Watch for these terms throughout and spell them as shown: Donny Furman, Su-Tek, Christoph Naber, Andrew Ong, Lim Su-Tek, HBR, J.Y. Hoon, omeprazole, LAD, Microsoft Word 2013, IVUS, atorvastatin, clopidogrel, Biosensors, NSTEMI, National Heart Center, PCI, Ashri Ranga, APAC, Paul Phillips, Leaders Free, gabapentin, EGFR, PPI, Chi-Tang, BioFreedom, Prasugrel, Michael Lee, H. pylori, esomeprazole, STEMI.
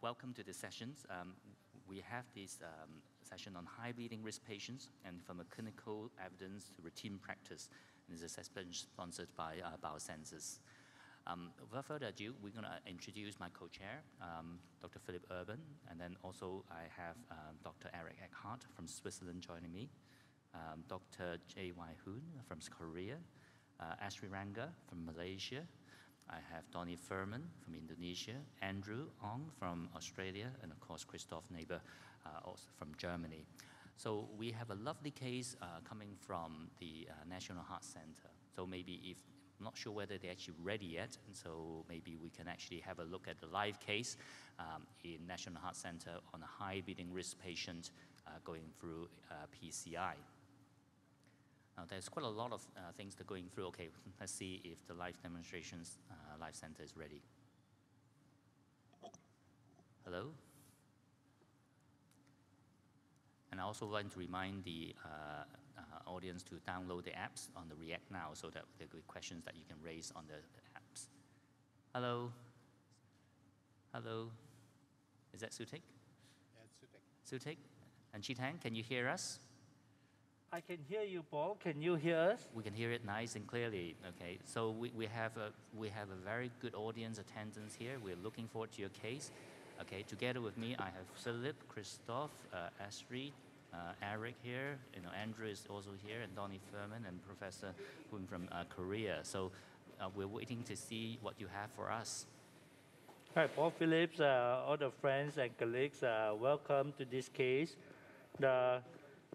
Welcome to the sessions. We have this session on high bleeding risk patients and from a clinical evidence to routine practice. And this is sponsored by Biosensors. Without further ado, we're going to introduce my co-chair, Dr. Philip Urban, and then also I have Dr. Eric Eckhart from Switzerland joining me, Dr. J.Y. Hoon from Korea, Ashri Ranga from Malaysia, I have Donny Furman from Indonesia, Andrew Ong from Australia, and of course Christoph Naber also from Germany. So we have a lovely case coming from the National Heart Center. So maybe if I'm not sure whether they're actually ready yet, and so maybe we can actually have a look at the live case in National Heart Center on a high bleeding risk patient going through PCI. Now, there's quite a lot of things that are going through. Okay, let's see if the live demonstrations live center is ready. Hello? And I also want to remind the audience to download the apps on the React Now so that there will be questions that you can raise on the apps. Hello? Hello? Is that Su-Tek? Yeah, it's Su-Tek. Su-Tek and Chi-Tang, can you hear us? I can hear you, Paul. Can you hear us? We can hear it nice and clearly. Okay, so we have a very good audience attendance here. We're looking forward to your case. Okay, together with me, I have Philip, Christoph, Ashri, Eric here. You know, Andrew is also here, and Donny Furman and Professor Hoon from Korea. So we're waiting to see what you have for us. Hi, Paul Phillips, all the friends and colleagues, welcome to this case.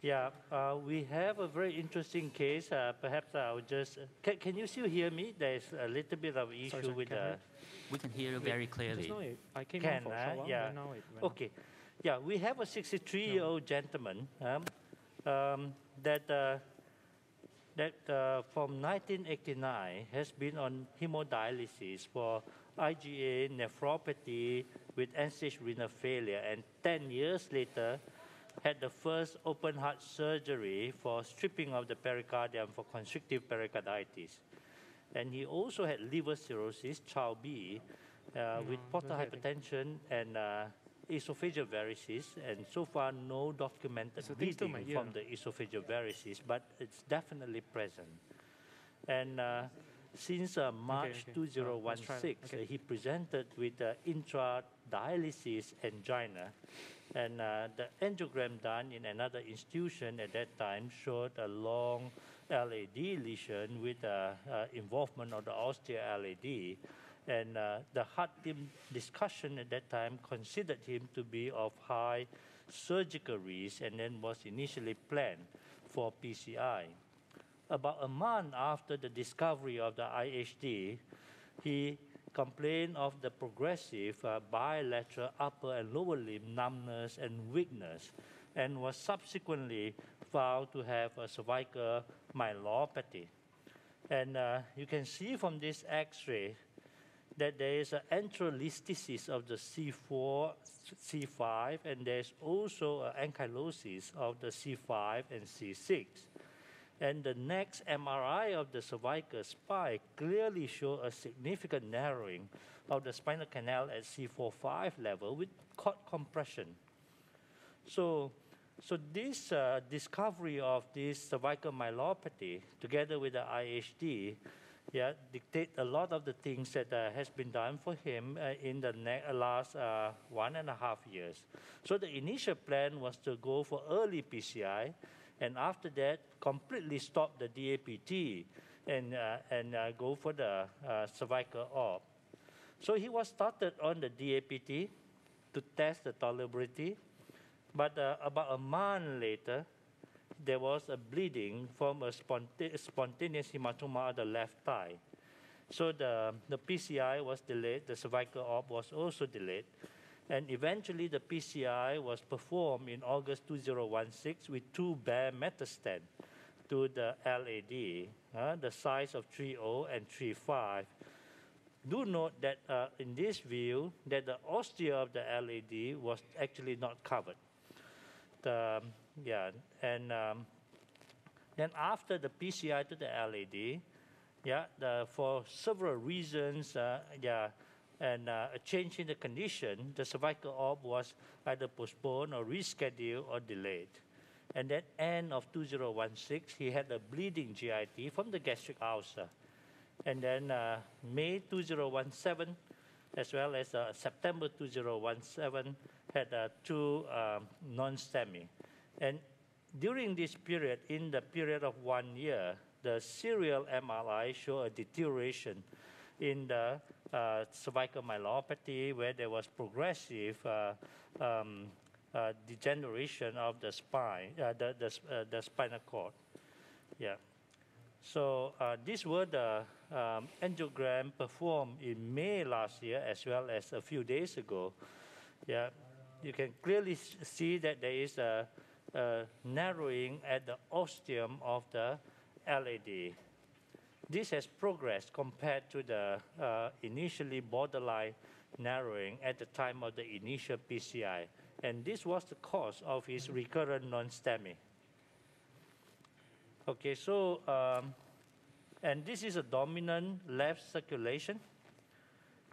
We have a very interesting case. Perhaps I'll just... Can you still hear me? There's a little bit of issue with the... We can hear you very clearly. I came in for so long, and now it went okay. Yeah, we have a 63-year-old gentleman that from 1989 has been on hemodialysis for IgA nephropathy with end-stage renal failure, and 10 years later had the first open heart surgery for stripping of the pericardium for constrictive pericarditis. And he also had liver cirrhosis, child B, with portal hypertension and esophageal varices, and so far no documented bleeding from the esophageal varices, but it's definitely present. And since March 2016, he presented with intradialysis angina, and the angiogram done in another institution at that time showed a long LAD lesion with involvement of the austere LAD, and the heart team discussion at that time considered him to be of high surgical risk, and then was initially planned for PCI. About a month after the discovery of the IHD, he complained of the progressive bilateral upper and lower limb numbness and weakness, and was subsequently found to have a cervical myelopathy. And you can see from this X-ray that there is an antral lysis of the C4, C5, and there's also an ankylosis of the C5 and C6. And the next MRI of the cervical spine clearly shows a significant narrowing of the spinal canal at C4-5 level with cord compression. So this discovery of this cervical myelopathy, together with the IHD, dictate a lot of the things that has been done for him in the last 1.5 years. So the initial plan was to go for early PCI, and after that, completely stop the DAPT and go for the cervical orb. So he was started on the DAPT to test the tolerability, but about a month later, there was a bleeding from a spontaneous hematoma of the left thigh. So the PCI was delayed, the cervical orb was also delayed, and eventually the PCI was performed in August 2016 with 2 bare metastats to the LAD, the size of 3.0 and 3.5. Do note that in this view, that the ostia of the LAD was actually not covered. Then after the PCI to the LAD, for several reasons, and a change in the condition, the cervical op was either postponed or rescheduled or delayed. And then end of 2016, he had a bleeding GIT from the gastric ulcer. And then May 2017, as well as September 2017, had two non-STEMI. And during this period, in the period of 1 year, the serial MRI showed a deterioration in the cervical myelopathy, where there was progressive degeneration of the spine, the spinal cord. Yeah. So these were the angiogram performed in May last year, as well as a few days ago. Yeah, you can clearly see that there is a narrowing at the ostium of the LAD. This has progressed compared to the initially borderline narrowing at the time of the initial PCI. And this was the cause of his recurrent non-STEMI. Okay, so, and this is a dominant left circulation.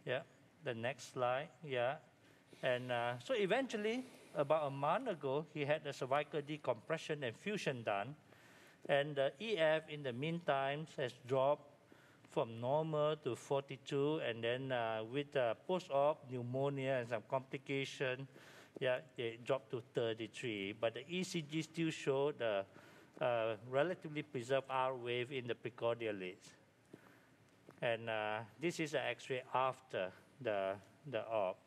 Yeah, the next slide, yeah. And so eventually, about a month ago, he had a cervical decompression and fusion done. And the EF in the meantime has dropped from normal to 42, and then with post-op pneumonia and some complication, yeah, it dropped to 33. But the ECG still showed the relatively preserved R wave in the precordial leads. And this is an X-ray after the op.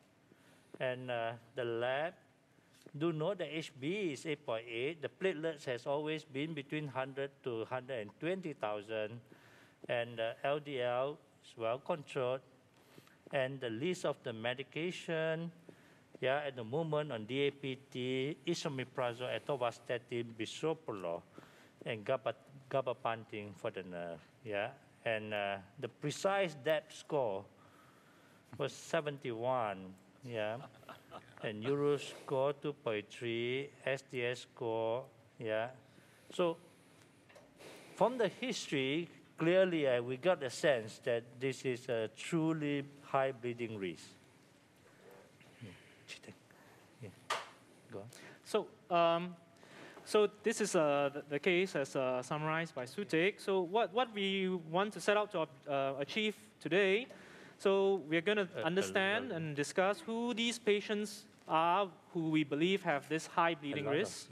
And the lab, do note the HB is 8.8. The platelets has always been between 100 to 120,000. And the LDL is well controlled. And the list of the medication, yeah, at the moment on DAPT, esomeprazole, atorvastatin, bisoprolol, and gabapentin for the nerve. Yeah, and the precise DAPT score was 71. Yeah, and Euro score 2.3, SDS score, yeah. So from the history, clearly we got the sense that this is a truly high bleeding risk. Yeah. Go on. So, so this is the case as summarized by Su-Tek. So what we want to set out to achieve today. So we're going to understand and discuss who these patients are who we believe have this high bleeding risk.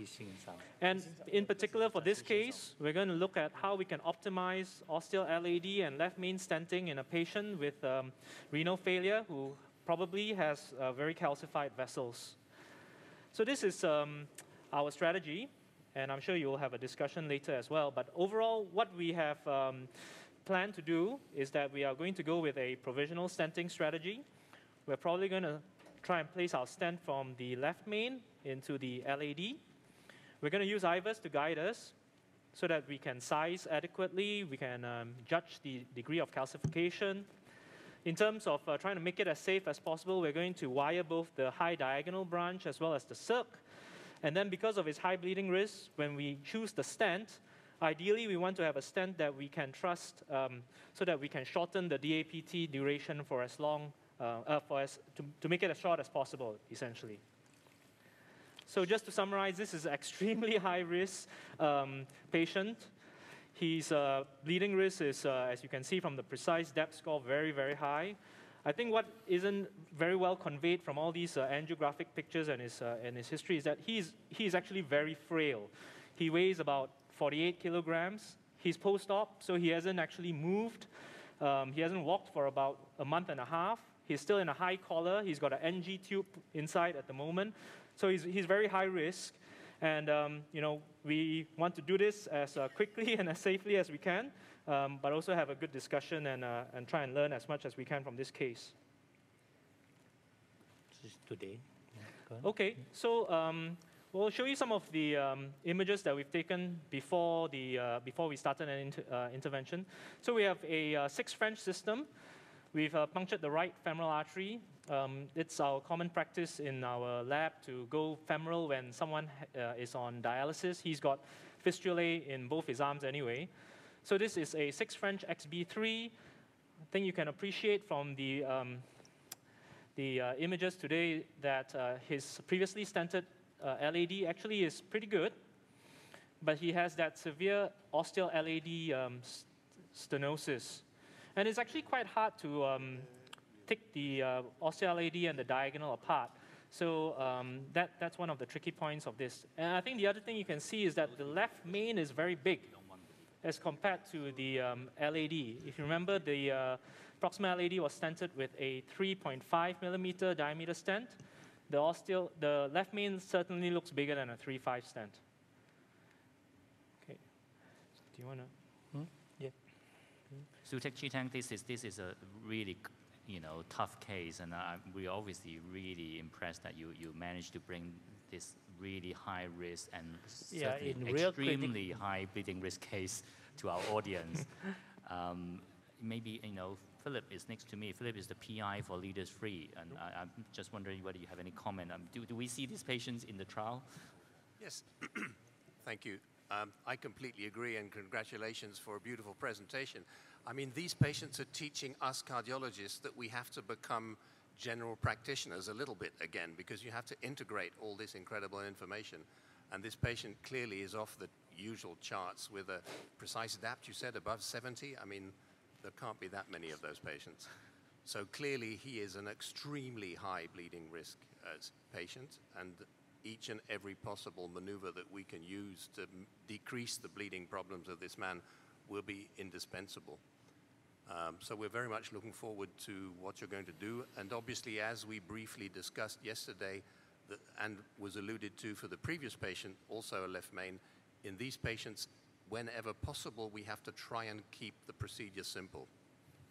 And in particular for this case, we're going to look at how we can optimize ostial LAD and left main stenting in a patient with renal failure who probably has very calcified vessels. So this is our strategy, and I'm sure you'll have a discussion later as well. But overall, what we have plan to do is that we are going to go with a provisional stenting strategy. We're probably going to try and place our stent from the left main into the LAD. We're going to use IVUS to guide us so that we can size adequately, we can judge the degree of calcification. In terms of trying to make it as safe as possible, we're going to wire both the high diagonal branch as well as the circ. And then because of its high bleeding risk, when we choose the stent, ideally, we want to have a stent that we can trust so that we can shorten the DAPT duration for as long, to make it as short as possible, essentially. So just to summarize, this is an extremely high-risk patient. His bleeding risk is, as you can see from the precise depth score, very, very high. I think what isn't very well conveyed from all these angiographic pictures and his history is that he is actually very frail. He weighs about 48 kilograms. He's post-op, so he hasn't actually moved. He hasn't walked for about a month and a half. He's still in a high collar. He's got an NG tube inside at the moment. So he's very high risk. And you know, we want to do this as quickly and as safely as we can, but also have a good discussion and try and learn as much as we can from this case. This is today. Okay, so we'll show you some of the images that we've taken before the before we started an intervention. So we have a 6 French system. We've punctured the right femoral artery. It's our common practice in our lab to go femoral when someone is on dialysis. He's got fistulae in both his arms anyway. So this is a 6 French XB3. I think you can appreciate from the the images today that his previously stented LAD actually is pretty good, but he has that severe ostial LAD stenosis. And it's actually quite hard to take the ostial LAD and the diagonal apart. So that's one of the tricky points of this. And I think the other thing you can see is that the left main is very big as compared to the LAD. If you remember, the proximal LAD was stented with a 3.5 millimeter diameter stent. The left main certainly looks bigger than a 3.5 stent. Okay. So do you want to? Hmm? Yeah. Su-Tek, Chi-Tang, this is a really tough case, and we're obviously really impressed that you managed to bring this really high risk and extremely high bleeding risk case to our audience. Maybe Philip is next to me. Philip is the PI for Leaders Free, and I'm just wondering whether you have any comment. Do we see these patients in the trial? Yes, thank you. I completely agree, and congratulations for a beautiful presentation. I mean, these patients are teaching us cardiologists that we have to become general practitioners a little bit again, because you have to integrate all this incredible information. And this patient clearly is off the usual charts with a precise DAPT, you said, above 70. I mean, there can't be that many of those patients. So clearly he is an extremely high bleeding risk patient, and each and every possible maneuver that we can use to decrease the bleeding problems of this man will be indispensable. So we're very much looking forward to what you're going to do. And obviously, as we briefly discussed yesterday, and was alluded to for the previous patient, also a left main, in these patients, whenever possible, we have to try and keep the procedure simple,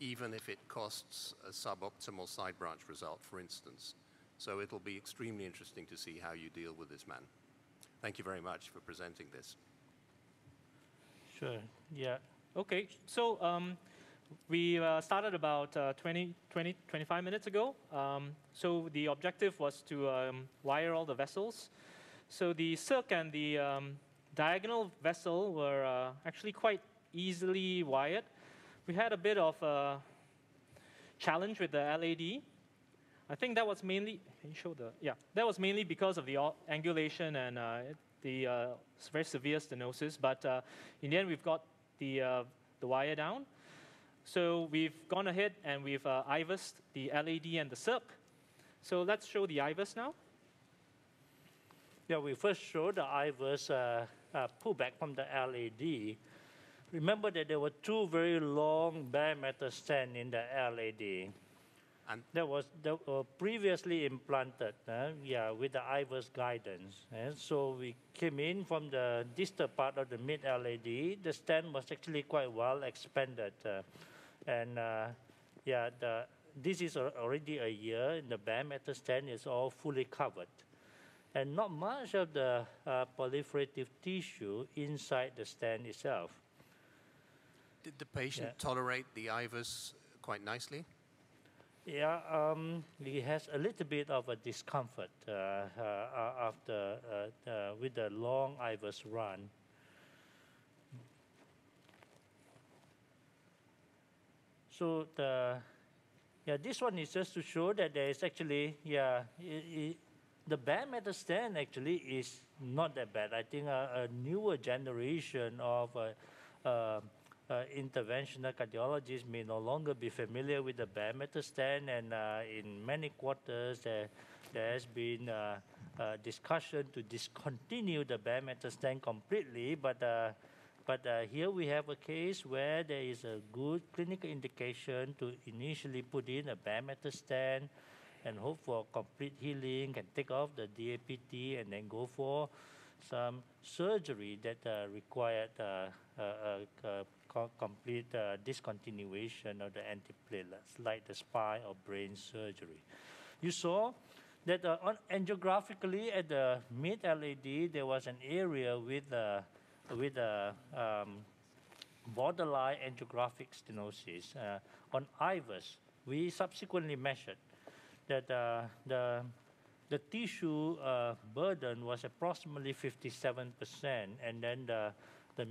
even if it costs a suboptimal side branch result, for instance. So it'll be extremely interesting to see how you deal with this man. Thank you very much for presenting this. Sure, yeah. Okay, so we started about 25 minutes ago. So the objective was to wire all the vessels. So the circ and the diagonal vessel were actually quite easily wired. We had a bit of a challenge with the LAD. I think that was mainly, can you show the, yeah, that was mainly because of the angulation and the very severe stenosis. But in the end, we've got the wire down. So we've gone ahead and we've IVUSed the LAD and the circ. So let's show the IVUS now. Yeah, we first showed the IVUS pullback from the LAD. Remember that there were two very long bare metal stents in the LAD. And that were previously implanted, with the IVUS guidance. So we came in from the distal part of the mid-LAD. The stent was actually quite well expanded. This is already a year, and the bare metal stent is all fully covered. And not much of the proliferative tissue inside the stent itself. Did the patient tolerate the IVUS quite nicely? Yeah, he has a little bit of a discomfort after with the long IVUS run. So this one is just to show that there is actually the bare metal stent actually is not that bad. I think a newer generation of interventional cardiologists may no longer be familiar with the bare metal stent, and in many quarters there has been a discussion to discontinue the bare metal stent completely, but here we have a case where there is a good clinical indication to initially put in a bare metal stent and hope for complete healing and take off the DAPT and then go for some surgery that required complete discontinuation of the antiplatelets, like the spine or brain surgery. You saw that angiographically at the mid-LAD, there was an area with a borderline angiographic stenosis. On IVUS, we subsequently measured that the tissue burden was approximately 57%, and then the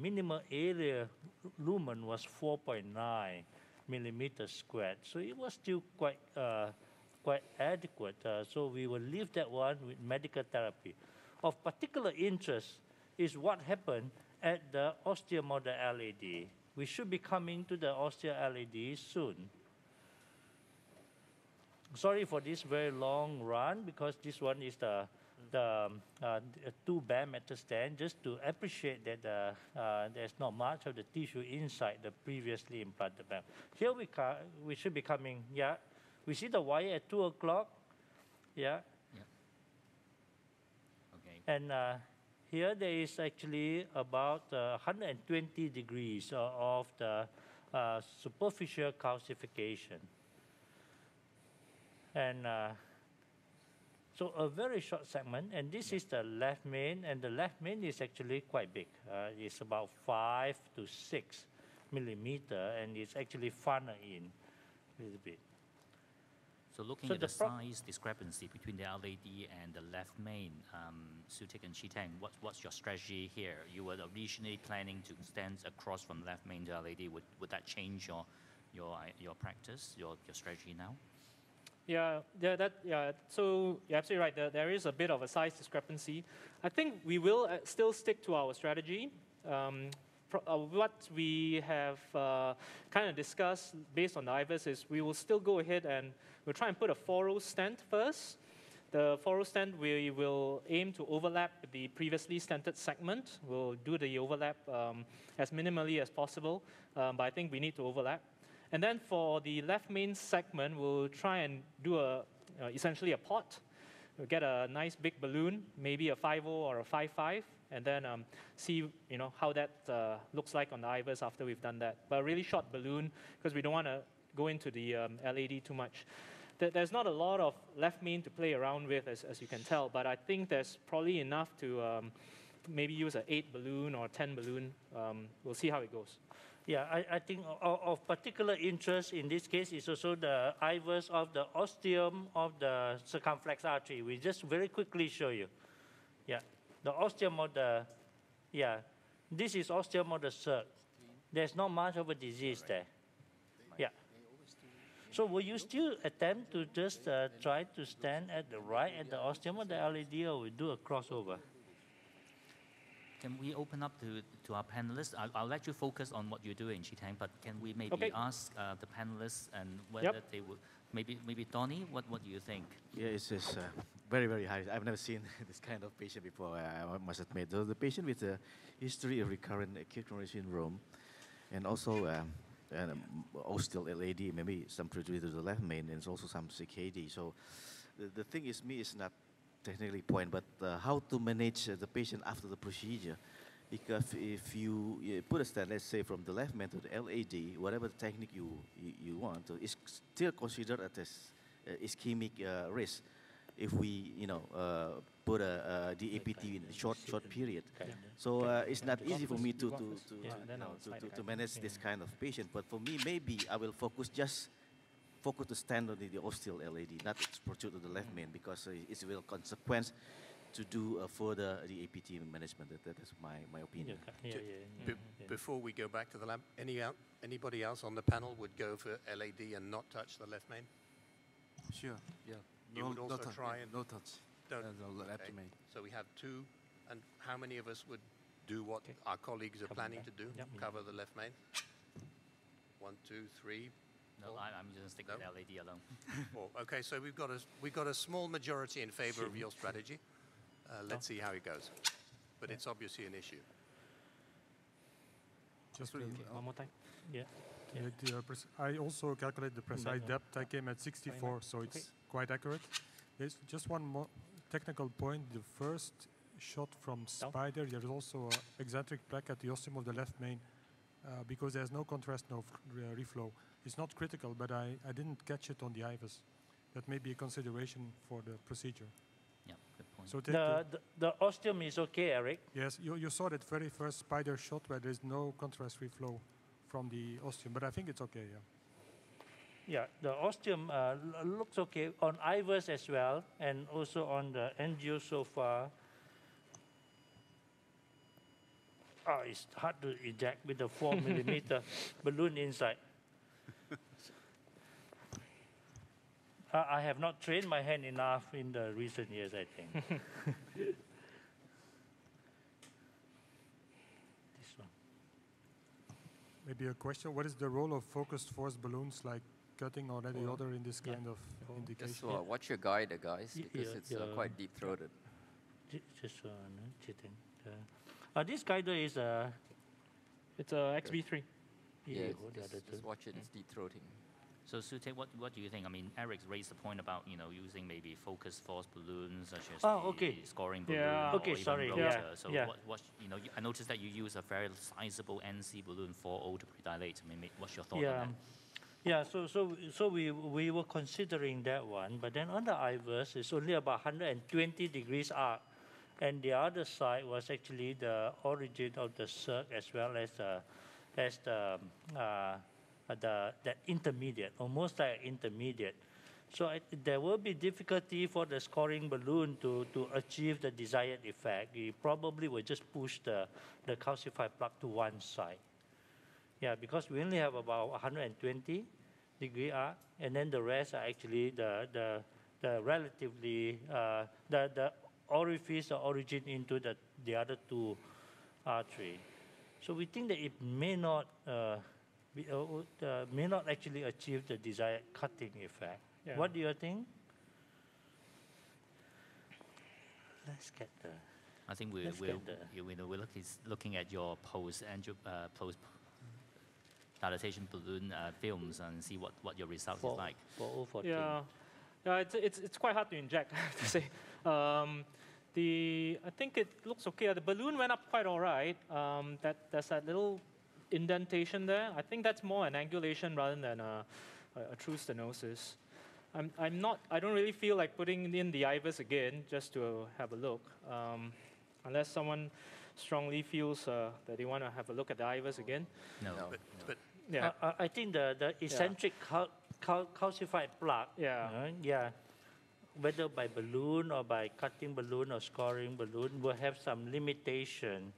minimal area lumen was 4.9 millimeters squared. So it was still quite quite adequate. So we will leave that one with medical therapy. Of particular interest is what happened at the osteomodal LAD. We should be coming to the osteo LAD soon. Sorry for this very long run, because this one is the two-band metastand, just to appreciate that there's not much of the tissue inside the previously implanted band. Here we should be coming, yeah. We see the wire at 2 o'clock, yeah. Okay. And here there is actually about 120 degrees of the superficial calcification. And so a very short segment, and this is the left main, and the left main is actually quite big. It's about 5 to 6 millimeter, and it's actually funneled in a little bit. So looking at the size discrepancy between the LAD and the left main, Su-Tek and Chi-Tang, what's your strategy here? You were originally planning to extend across from left main to LAD. Would that change your practice, your strategy now? So you're absolutely right. There is a bit of a size discrepancy. I think we will still stick to our strategy. What we have kind of discussed based on the IVUS is we will still go ahead and we'll try and put a foral stent first. The foral stent, we will aim to overlap the previously stented segment. We'll do the overlap as minimally as possible, but I think we need to overlap. And then for the left main segment, we'll try and do a, essentially a pot. We'll get a nice big balloon, maybe a 5.0 or a 5.5. And then see how that looks like on the IVUS after we've done that. But a really short balloon, because we don't want to go into the LAD too much. There's not a lot of left main to play around with, as you can tell, but I think there's probably enough to maybe use an 8 balloon or 10 balloon. We'll see how it goes. Yeah, I think of particular interest in this case is also the IVUS of the ostium of the circumflex artery. We just very quickly show you. Yeah. The ostium of the, yeah, this is ostium of the circ. There's not much of a disease there. Yeah. So will you still attempt to just try to stand at the right at the ostium of the LED, or we do a crossover? Can we open up to our panelists? I'll let you focus on what you're doing, Chi-Tang, but can we maybe ask the panelists and whether they would, maybe Donny, what do you think? Yeah, it's just very, very high. I've never seen this kind of patient before, I must admit. So the patient with a history of recurrent acute coronary syndrome, and also ostial LAD, maybe some prejudice to the left main, and also some CKD. So the thing is, me is not technically point, but how to manage the patient after the procedure. Because if you put a stent, let's say from the left main to the LAD, whatever technique you want, it's still considered as ischemic risk. If we, put a DAPT in a short period, so it's not easy for me to manage this kind of patient. But for me, maybe I will focus the stand on the ostial LAD, not protrude to the left main, because it will consequence to do further DAPT management. That is my opinion. Before we go back to the lab, anybody else on the panel would go for LAD and not touch the left main? Sure. Yeah. You would also try and... No touch. Abdomen. So we have two, and how many of us would do what our colleagues are planning to do, cover the left main? 1, 2, 3. No, I'm just going to stick with LAD alone. Okay, so we've got a small majority in favor of your strategy. Let's see how it goes. But it's obviously an issue. Just one more time. Yeah. I also calculate the precise depth. I came at 64, so it's quite accurate. There's just one more technical point. The first shot from Spider, there's also an eccentric plaque at the ostium of the left main because there's no contrast, no reflow. It's not critical, but I didn't catch it on the IVUS. That may be a consideration for the procedure. Yeah, good point. So the ostium is okay, Eric. Yes, you saw that very first Spider shot where there's no contrast reflow from the ostium, but I think it's okay, yeah. Yeah, the ostium looks okay on IVUS as well, and also on the angio so far. Oh, it's hard to eject with the 4 millimeter balloon inside. I have not trained my hand enough in the recent years, I think. Maybe a question, what is the role of focused force balloons like cutting or any other in this kind of indication? Just watch your guide, guys, because it's quite deep-throated. Just cheating. This guide is a... It's a XB3. Yeah, just watch it, it's deep-throating. So Su-Tek, what do you think? I mean, Eric's raised the point about, you know, using maybe focused force balloons, such as the scoring balloon. So what, you know, I noticed that you use a very sizable NC balloon 4.0 to predilate. I mean, what's your thought on that? Yeah, so we were considering that one, but then on the IVUS, it's only about 120 degrees arc, and the other side was actually the origin of the circ as well as that intermediate, almost like intermediate. So there will be difficulty for the scoring balloon to achieve the desired effect. You probably will just push the calcified plug to one side. Yeah, because we only have about 120 degree arc, and then the rest are actually the relatively, the orifice or origin into the other two artery. So we think that it may not actually achieve the desired cutting effect. Yeah. What do you think? Let's get the... I think we're looking at your post-dilatation balloon films and see what your result is like. It's quite hard to inject, I have to say. I think it looks okay. The balloon went up quite all right. There's that little indentation there. I think that's more an angulation rather than a true stenosis. I don't really feel like putting in the IVUS again just to have a look, unless someone strongly feels that they want to have a look at the IVUS again. I think the eccentric calcified plug. Whether by balloon or by cutting balloon or scoring balloon will have some limitation.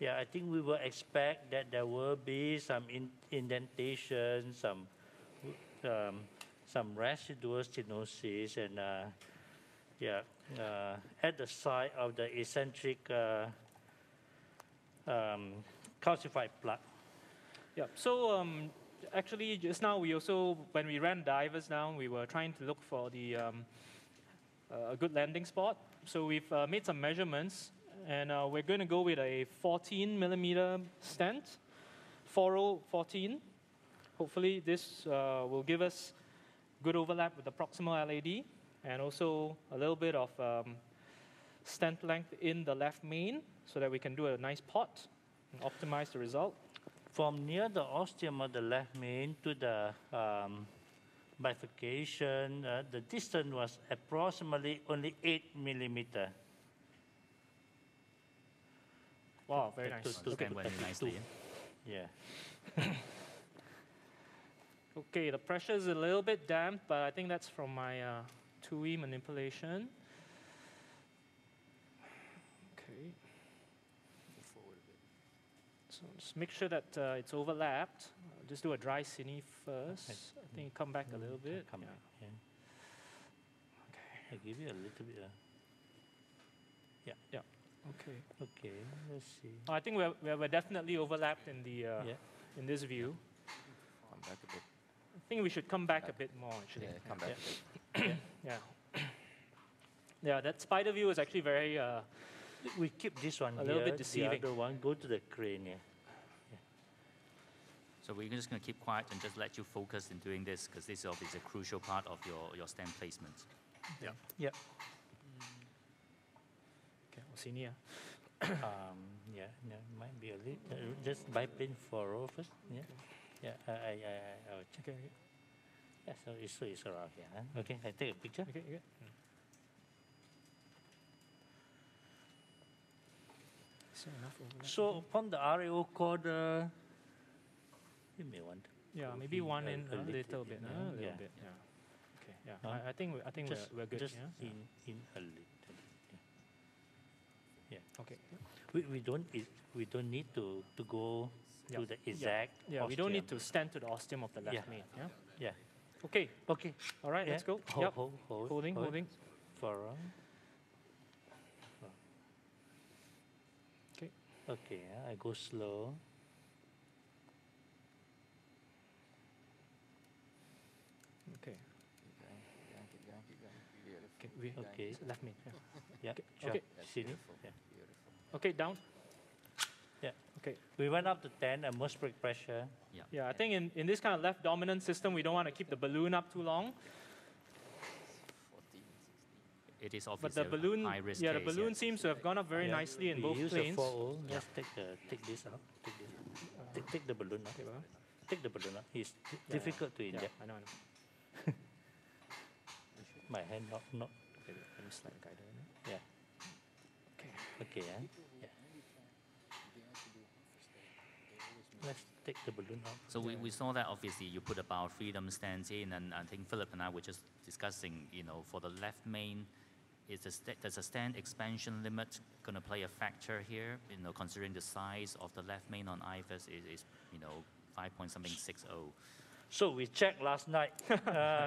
Yeah, I think we will expect that there will be some indentation, some residual stenosis, and at the side of the eccentric calcified plug. Yeah. So actually, just now we also, when we ran divers down, we were trying to look for the a good landing spot. So we've made some measurements. And we're going to go with a 14-millimeter stent, 4.0 14. Hopefully, this will give us good overlap with the proximal LAD and also a little bit of stent length in the left main so that we can do a nice pot and optimize the result. From near the ostium of the left main to the bifurcation, the distance was approximately only 8 millimeter. Wow, very nice. Okay, the pressure is a little bit damp, but I think that's from my 2E manipulation. Okay. Move forward a bit. So just make sure that it's overlapped. I'll just do a dry cine first. Okay. I think come back a little bit. Okay. I'll give you a little bit. Okay. Okay. Let's see. I think we're definitely overlapped in the in this view. Come back a bit. I think we should come back a bit more actually. Yeah, come back a bit. That spider view is actually very. We keep this one a little bit deceiving. The other one, go to the cranium. Yeah. So we're just going to keep quiet and just let you focus in doing this because this is obviously a crucial part of your stem placement. Yeah. Yeah. Senior. Might be a little. Just biplane for all first. I will check. Yeah, so it's around here. Huh? Okay, I take a picture. Okay. So from the RAO corner, you may want. Maybe one in a little bit. Okay. I think we're good. Just in a little. Yeah. Okay. We don't need to go to the exact. We don't need to stand to the ostium of the left main. Okay. Okay. All right. Yeah. Let's go. Yep. Holding. For okay. Okay. I go slow. Okay. Keep going. Okay. So left me. Yeah. Yeah. Okay. Sure. Okay. See me. Yeah. Okay. Down. Yeah. Okay. We went up to 10 atmospheric pressure. Yeah. Yeah. I think in this kind of left dominant system, we don't want to keep the balloon up too long. It is obviously a high risk case. The balloon seems to have gone up very nicely in both planes. Just take this up. Take the balloon up. Take the balloon up. It's difficult to inject. I know. My hand not. Okay, let me slide the guider. Yeah. Okay. Okay. Yeah. Let's take the balloon out. So we saw that obviously you put about freedom stance in, and I think Philip and I were just discussing, you know, for the left main, does the stand expansion limit going to play a factor here? You know, considering the size of the left main on IVUS is you know, 5.60. So we checked last night.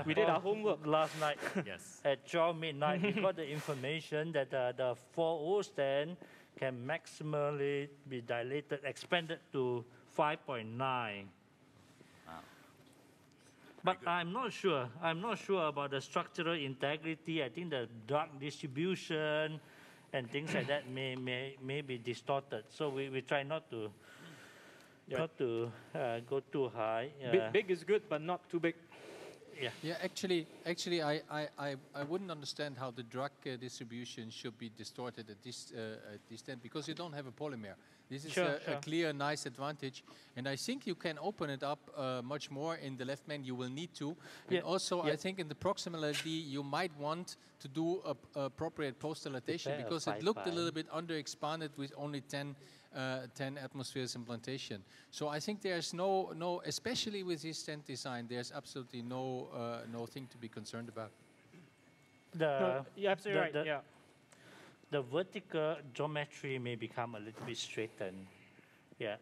We did our homework last night. Yes. At 12 midnight, we got the information that the 4.0 stand can maximally be dilated, expanded to 5.9. Wow. But I'm not sure. I'm not sure about the structural integrity. I think the drug distribution and things like that may be distorted. So we try not to go too high. Big is good, but not too big. Yeah. Yeah. Actually, I wouldn't understand how the drug distribution should be distorted at this stand, because you don't have a polymer. This is a clear, nice advantage, and I think you can open it up much more in the left main. You will need to, and also I think in the proximal LAD you might want to do appropriate post-dilatation, because it looked a little bit under-expanded with only 10 atmospheres implantation. So I think there's no, especially with this stent design, there's absolutely no thing to be concerned about. You're absolutely right. The vertical geometry may become a little bit straightened. Yeah.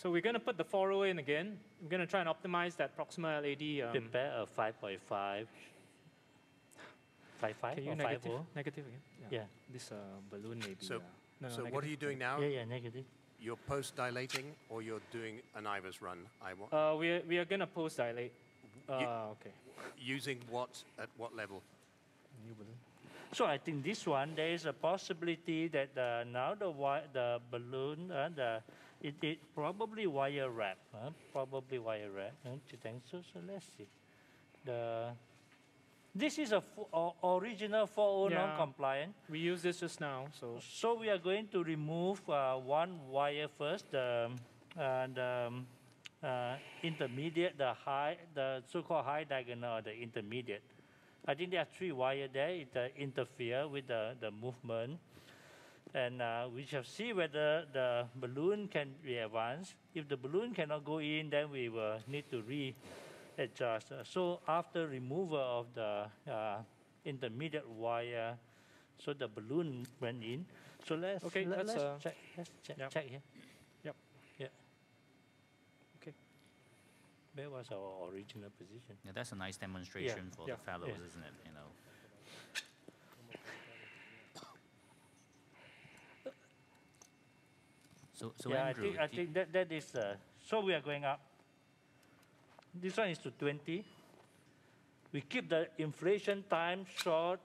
So we're going to put the 4.0 in again. I'm going to try and optimize that proximal LAD. Prepare a 5.5. 5.5 or 5.0? Negative again. Yeah. This balloon may be... So what are you doing now? Yeah, negative. You're post-dilating, or you're doing an IVUS run? We are going to post-dilate. Okay. Using what, at what level? New balloon. So I think this one, there is a possibility that now the balloon, it probably wire wrap, So let's see. This is a original 4.0 non-compliant. We used this just now, so we are going to remove one wire first, the intermediate, the so-called high diagonal, the intermediate. I think there are 3 wires there. It interfere with the movement, and we shall see whether the balloon can be advanced. If the balloon cannot go in, then we will need to readjust. So after removal of the intermediate wire, so the balloon went in. So let's check here. Yep. Yeah. Okay. That was our original position. Yeah, that's a nice demonstration for the fellows, isn't it? You know. So Andrew, I think that is. So we are going up. This one is to 20. We keep the inflation time short.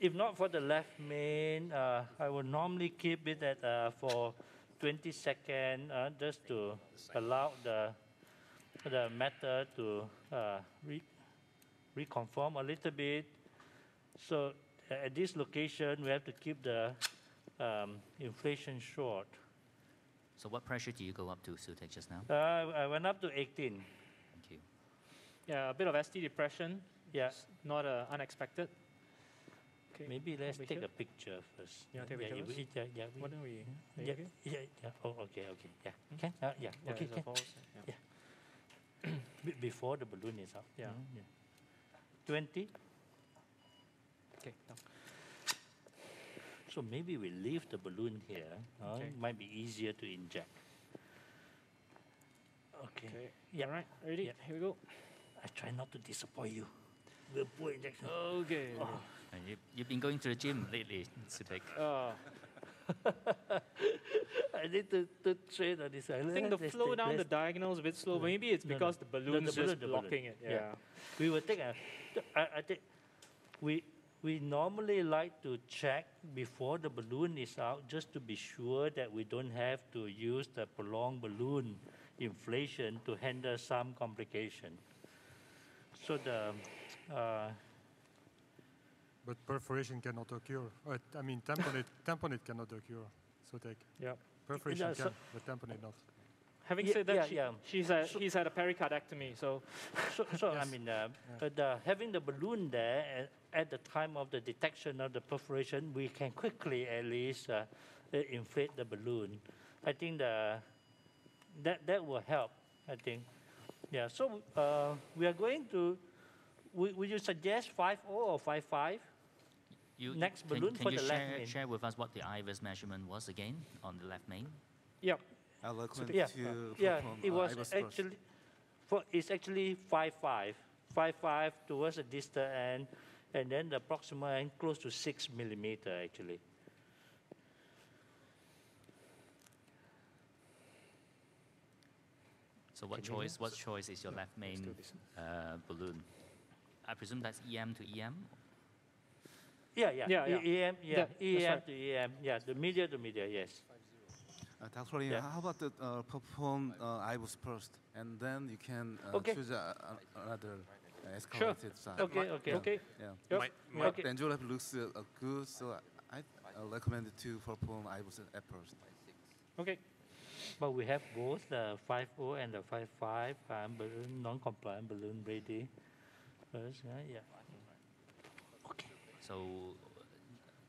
If not for the left main, I would normally keep it at for 20 seconds, just to allow the matter to reconform a little bit. So at this location, we have to keep the inflation short. So what pressure do you go up to, Su-Tek, just now? I went up to 18. Yeah, a bit of ST depression. Yeah. It's not unexpected. Okay. Maybe let's take a picture first. Yeah, take a picture first? Yeah. Why don't we... Yeah, yeah. Oh, okay, okay. Yeah. Hmm? Can? Yeah. Yeah, okay, can. Yeah. Yeah. Before the balloon is up. Yeah. Mm-hmm. Yeah. 20. Okay. No. So maybe we leave the balloon here. Okay. It might be easier to inject. Okay. Yeah. All right. Ready? Yeah. Here we go. I try not to disappoint you. We'll put injection. Okay. Oh. And you've been going to the gym lately, Su-Tek. Oh. I need to train on this. I think the flow down the diagonal is a bit slow. Maybe it's because the balloon is just blocking it. Yeah. We will take a... I think we normally like to check before the balloon is out just to be sure that we don't have to use the prolonged balloon inflation to handle some complication. So the... but perforation cannot occur. I mean, tamponade cannot occur. Su-Tek. Yeah. Perforation can, but tamponade not. Having said that, he's had a pericardectomy, so yes. I mean, having the balloon there at the time of the detection of the perforation, we can quickly at least inflate the balloon. I think that will help, I think. Yeah, so we are going to, would you suggest 5.0 or 5.5? Next balloon for the left main. Can you share with us what the IVUS measurement was again on the left main? Yeah. It was actually, it's actually 5.5 towards the distal end, and then the proximal end close to 6 millimeter actually. So what choice? What choice is your left main balloon? I presume that's EM to EM. EM, EM to EM. Yeah, the media to media. Yes. Dr. Lee, how about to perform IVUS first, and then you can choose another escalated side. The angiogram looks good, so I recommend to perform IVUS at first. Okay. But we have both the 5.0 and the 5.5 balloon, non-compliant balloon ready. First, Okay. So,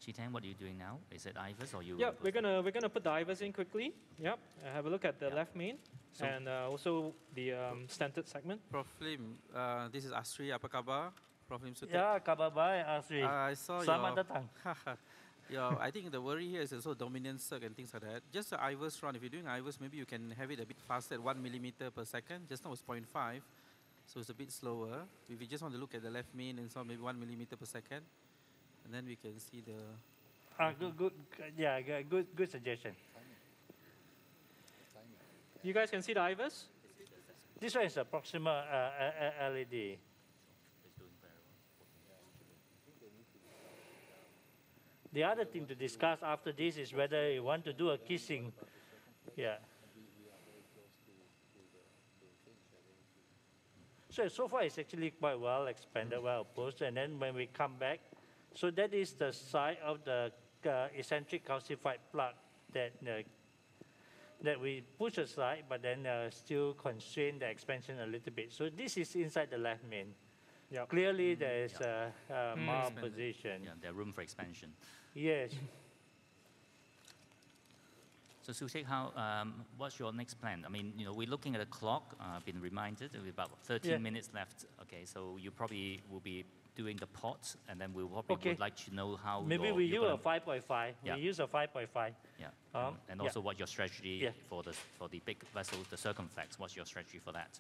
Chi-Tang, what are you doing now? Is it IVUS or you? Yeah, we're gonna put the IVUS in quickly. Yep. Have a look at the left main and also the stented segment. Prof Lim, this is Ashri. Apa kabar? Prof Lim Su-Tek. Yeah, kabar baik, Ashri. I saw Selamat datang. Yeah, I think the worry here is also dominant circ and things like that. Just the IVUS run. If you're doing IVUS, maybe you can have it a bit faster at 1 millimeter per second. Just now it's 0.5, so it's a bit slower. If you just want to look at the left main and so maybe 1 millimeter per second, and then we can see the. Good suggestion. You guys can see the IVUS. This one is a proximal LED. The other thing to discuss after this is whether you want to do a kissing. Yeah. So far it's actually quite well expanded, well opposed. And then when we come back, so that is the side of the eccentric calcified plug that we push aside, but then still constrain the expansion a little bit. So this is inside the left main. Yep. Clearly, there is a mild position. Yeah, there's room for expansion. Yes. So, Su-Tek, what's your next plan? I mean, you know, we're looking at a clock. I've been reminded we have about 13 minutes left. Okay, so you probably will be doing the pot, and then we probably would like to know how. Maybe we use a 5.5. Yeah. We use a 5.5. Yeah. And also, what your strategy for the big vessels, the circumflex? What's your strategy for that?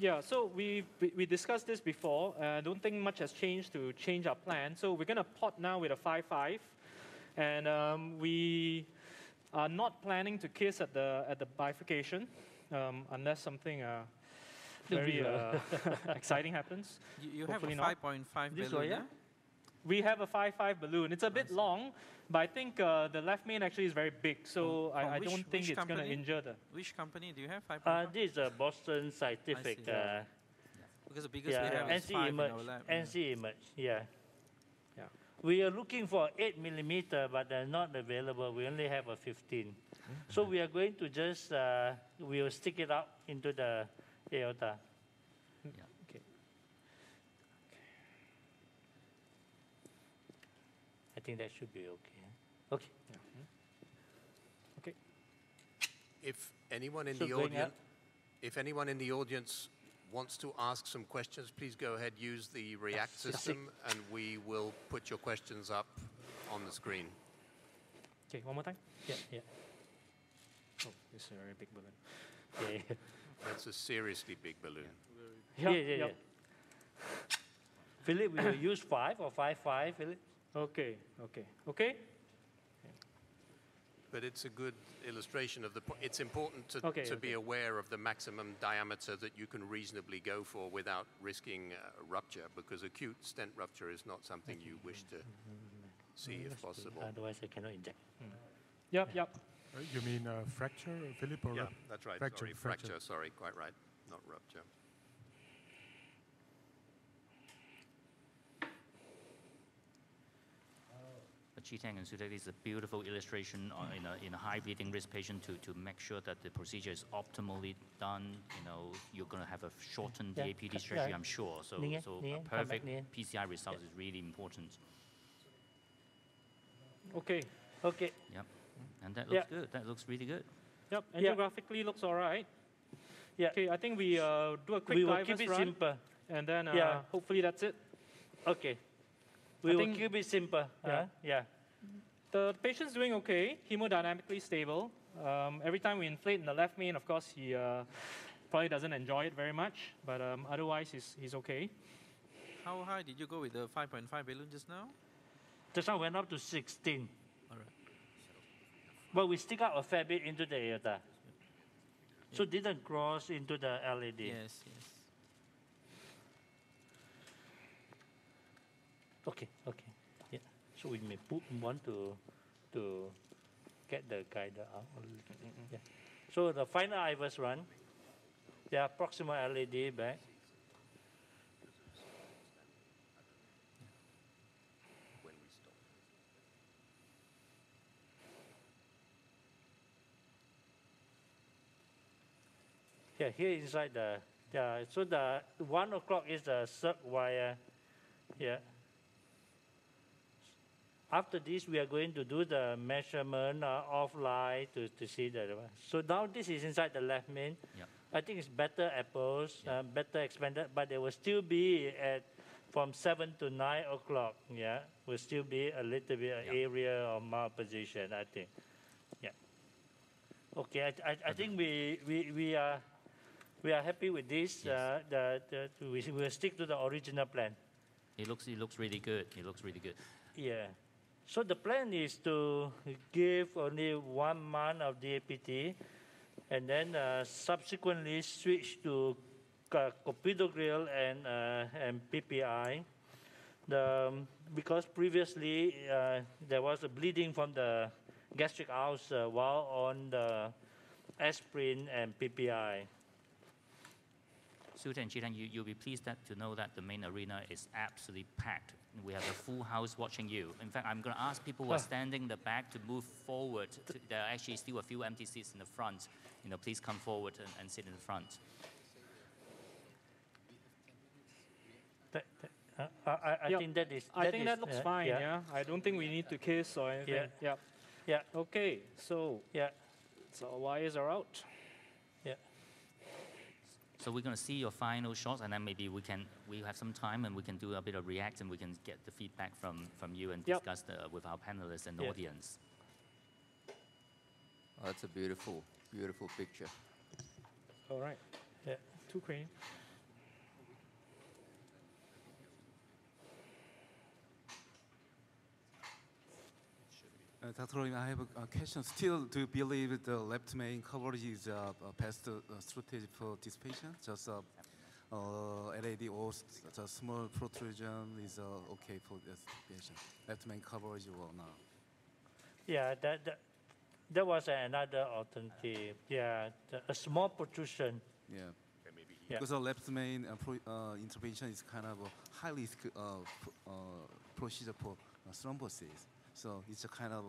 Yeah, so we discussed this before. I don't think much has changed to change our plan. So we're going to pot now with a 5.5. And we are not planning to kiss at the bifurcation unless something very exciting happens. You have a 5.5 balloon, yeah? We have a 5.5 balloon. It's a bit long, but I think the left main actually is very big, so I don't think it's going to injure the... Which company do you have? This is Boston Scientific. Because the biggest we have is 5 in our lab. NC Image, yeah. We are looking for 8 millimeter, but they're not available. We only have a 15. So we are going to just, we will stick it out into the aorta. Yeah. I think that should be okay. Okay. Yeah. Okay. If anyone in the audience wants to ask some questions, please go ahead. Use the React system, and we will put your questions up on the screen. Okay. One more time. Yeah. Yeah. Oh, this is a very big balloon. Yeah. That's a seriously big balloon. Yeah. Yeah. Philip, will you use 5 or 5-5, Philip? Okay. But it's a good illustration of the point. It's important to be aware of the maximum diameter that you can reasonably go for without risking rupture, because acute stent rupture is not something you wish to see if possible. Otherwise, I cannot inject. Yep. You mean fracture, Philip? Or yeah, that's right. Fracture, sorry. Quite right. Not rupture. Chi-Tang and Su-Tek is a beautiful illustration in a high bleeding risk patient to make sure that the procedure is optimally done. You know, you're going to have a shortened DAPT strategy, I'm sure. So a perfect PCI result is really important. Okay. Yep. And that looks good. That looks really good. Yep. Angiographically looks all right. Yeah. Okay. I think we do a quick IVUS run. Simple. And then hopefully that's it. Okay. We will keep it simple. The patient's doing okay, hemodynamically stable. Every time we inflate in the left main, of course, he probably doesn't enjoy it very much, but otherwise, he's okay. How high did you go with the 5.5 balloon just now? Just now went up to 16. All right. But we stick out a fair bit into the aorta. Yeah. So didn't cross into the LAD. Yes. Okay. So we may want to get the guide out a little bit. Yeah. So the final IVUS run, the proximal LAD back. Yeah, here inside so the 1 o'clock is the third wire. Yeah. After this, we are going to do the measurement offline to see that. So now this is inside the left main. Yep. I think it's better apples, better expanded, but they will still be at from 7 to 9 o'clock. Yeah, will still be a little bit area of malposition, I think. Yeah. Okay, I think we are happy with this. Yes. We will stick to the original plan. It looks really good. Yeah. So the plan is to give only 1 month of DAPT, and then subsequently switch to clopidogrel and PPI. Because previously there was a bleeding from the gastric ulcer while on the aspirin and PPI. Su-Tek and Chi-Tang, you'll be pleased to know that the main arena is absolutely packed. We have a full house watching you. In fact, I'm going to ask people who are standing in the back to move forward. There are actually still a few empty seats in the front. You know, please come forward and sit in the front. I think that looks fine. Yeah. I don't think we need to kiss or anything. Okay. So so wires are out. So we're going to see your final shots, and then maybe we have some time, and we can do a bit of react, and we can get the feedback from you and discuss with our panelists and the audience. Oh, that's a beautiful, beautiful picture. All right. Yeah. Two crane. Dr. Lim, I have a question. Still, do you believe the left main coverage is a best strategy for this patient? Just LAD or just small protrusion is okay for this patient? Left main coverage or not? Yeah, that was another alternative. Yeah, a small protrusion. Yeah. Because the left main intervention is kind of a highly procedure for thrombosis. So it's a kind of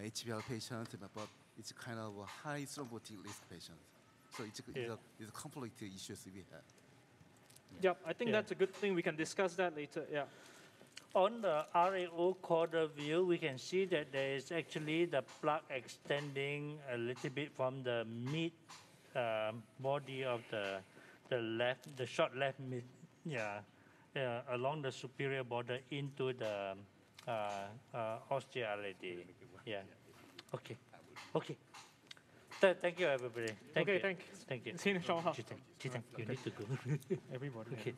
HBL patient, but it's a kind of a high thrombotic risk patient. So it's a complicated issue we have. I think that's a good thing. We can discuss that later. On the RAO quarter view, we can see that there is actually the plug extending a little bit from the mid body of the short left mid, along the superior border into the osteoarthritis. Okay. Thank you, everybody. Thank you. See you in the shower. You need to go. Everybody. Okay.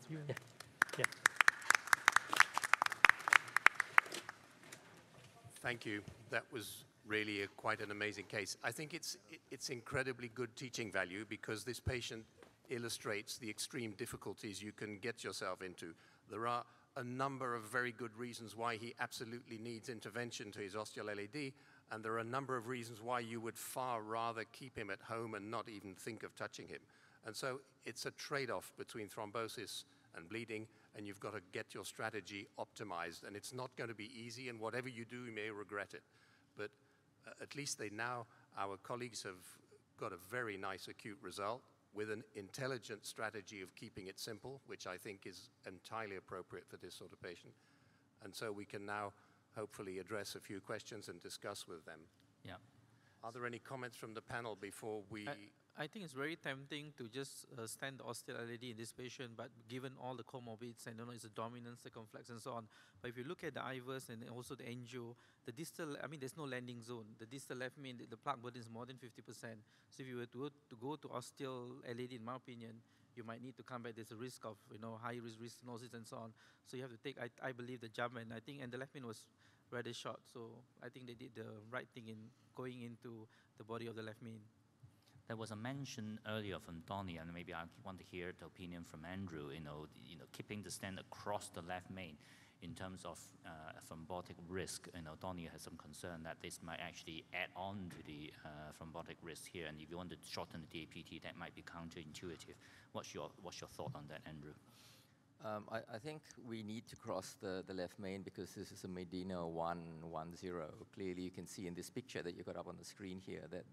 Yeah. Thank you. That was really quite an amazing case. I think it's incredibly good teaching value because this patient illustrates the extreme difficulties you can get yourself into. There are a number of very good reasons why he absolutely needs intervention to his ostial LAD, and there are a number of reasons why you would far rather keep him at home and not even think of touching him. And so it's a trade-off between thrombosis and bleeding, and you've got to get your strategy optimized, and it's not going to be easy, and whatever you do, you may regret it. But at least they now, our colleagues have got a very nice acute result with an intelligent strategy of keeping it simple, which I think is entirely appropriate for this sort of patient. And so we can now hopefully address a few questions and discuss with them. Yeah. Are there any comments from the panel before we... I think it's very tempting to just stand the ostial LAD in this patient, but given all the comorbids and it's a dominant circumflex and so on. But if you look at the IVUS and also the angio, the distal, there's no landing zone. The distal left mean the plaque burden is more than 50%. So if you were to go to ostial LAD, in my opinion, you might need to come back. There's a risk of high risk restenosis and so on. So you have to take, I believe, the jump, and I think the left mean was rather short. So I think they did the right thing in going into the body of the left mean. There was a mention earlier from Donny, and maybe I want to hear the opinion from Andrew. Keeping the stent across the left main, in terms of thrombotic risk. Donny has some concern that this might actually add on to the thrombotic risk here. And if you want to shorten the DAPT, that might be counterintuitive. What's your thought on that, Andrew? I think we need to cross the left main because this is a Medina 110. Clearly, you can see in this picture that you got up on the screen here that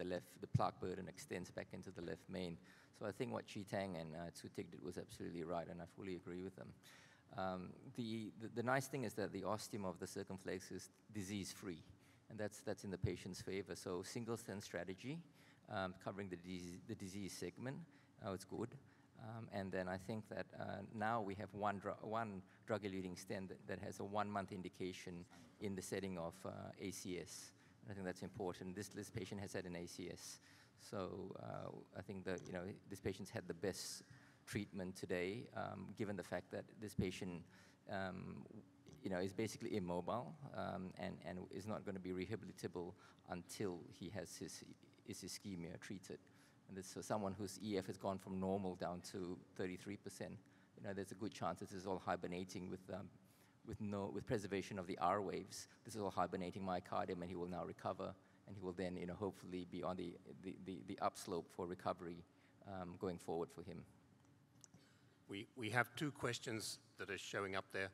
the plaque burden extends back into the left main. So I think what Chi-Tang and Su-Tek did was absolutely right, and I fully agree with them. The nice thing is that the ostium of the circumflex is disease-free, and that's in the patient's favor. So single stent strategy, covering the disease segment, it's good. And then I think that now we have one drug-eluting stent that has a 1-month indication in the setting of ACS. And I think that's important. This patient has had an ACS. So I think that this patient's had the best treatment today, given the fact that this patient is basically immobile and is not going to be rehabilitable until he has his ischemia treated. And this, so someone whose EF has gone from normal down to 33%, there's a good chance this is all hibernating with preservation of the R waves. This is all hibernating myocardium, and he will now recover, and he will then hopefully be on the upslope for recovery going forward for him. We have two questions that are showing up there.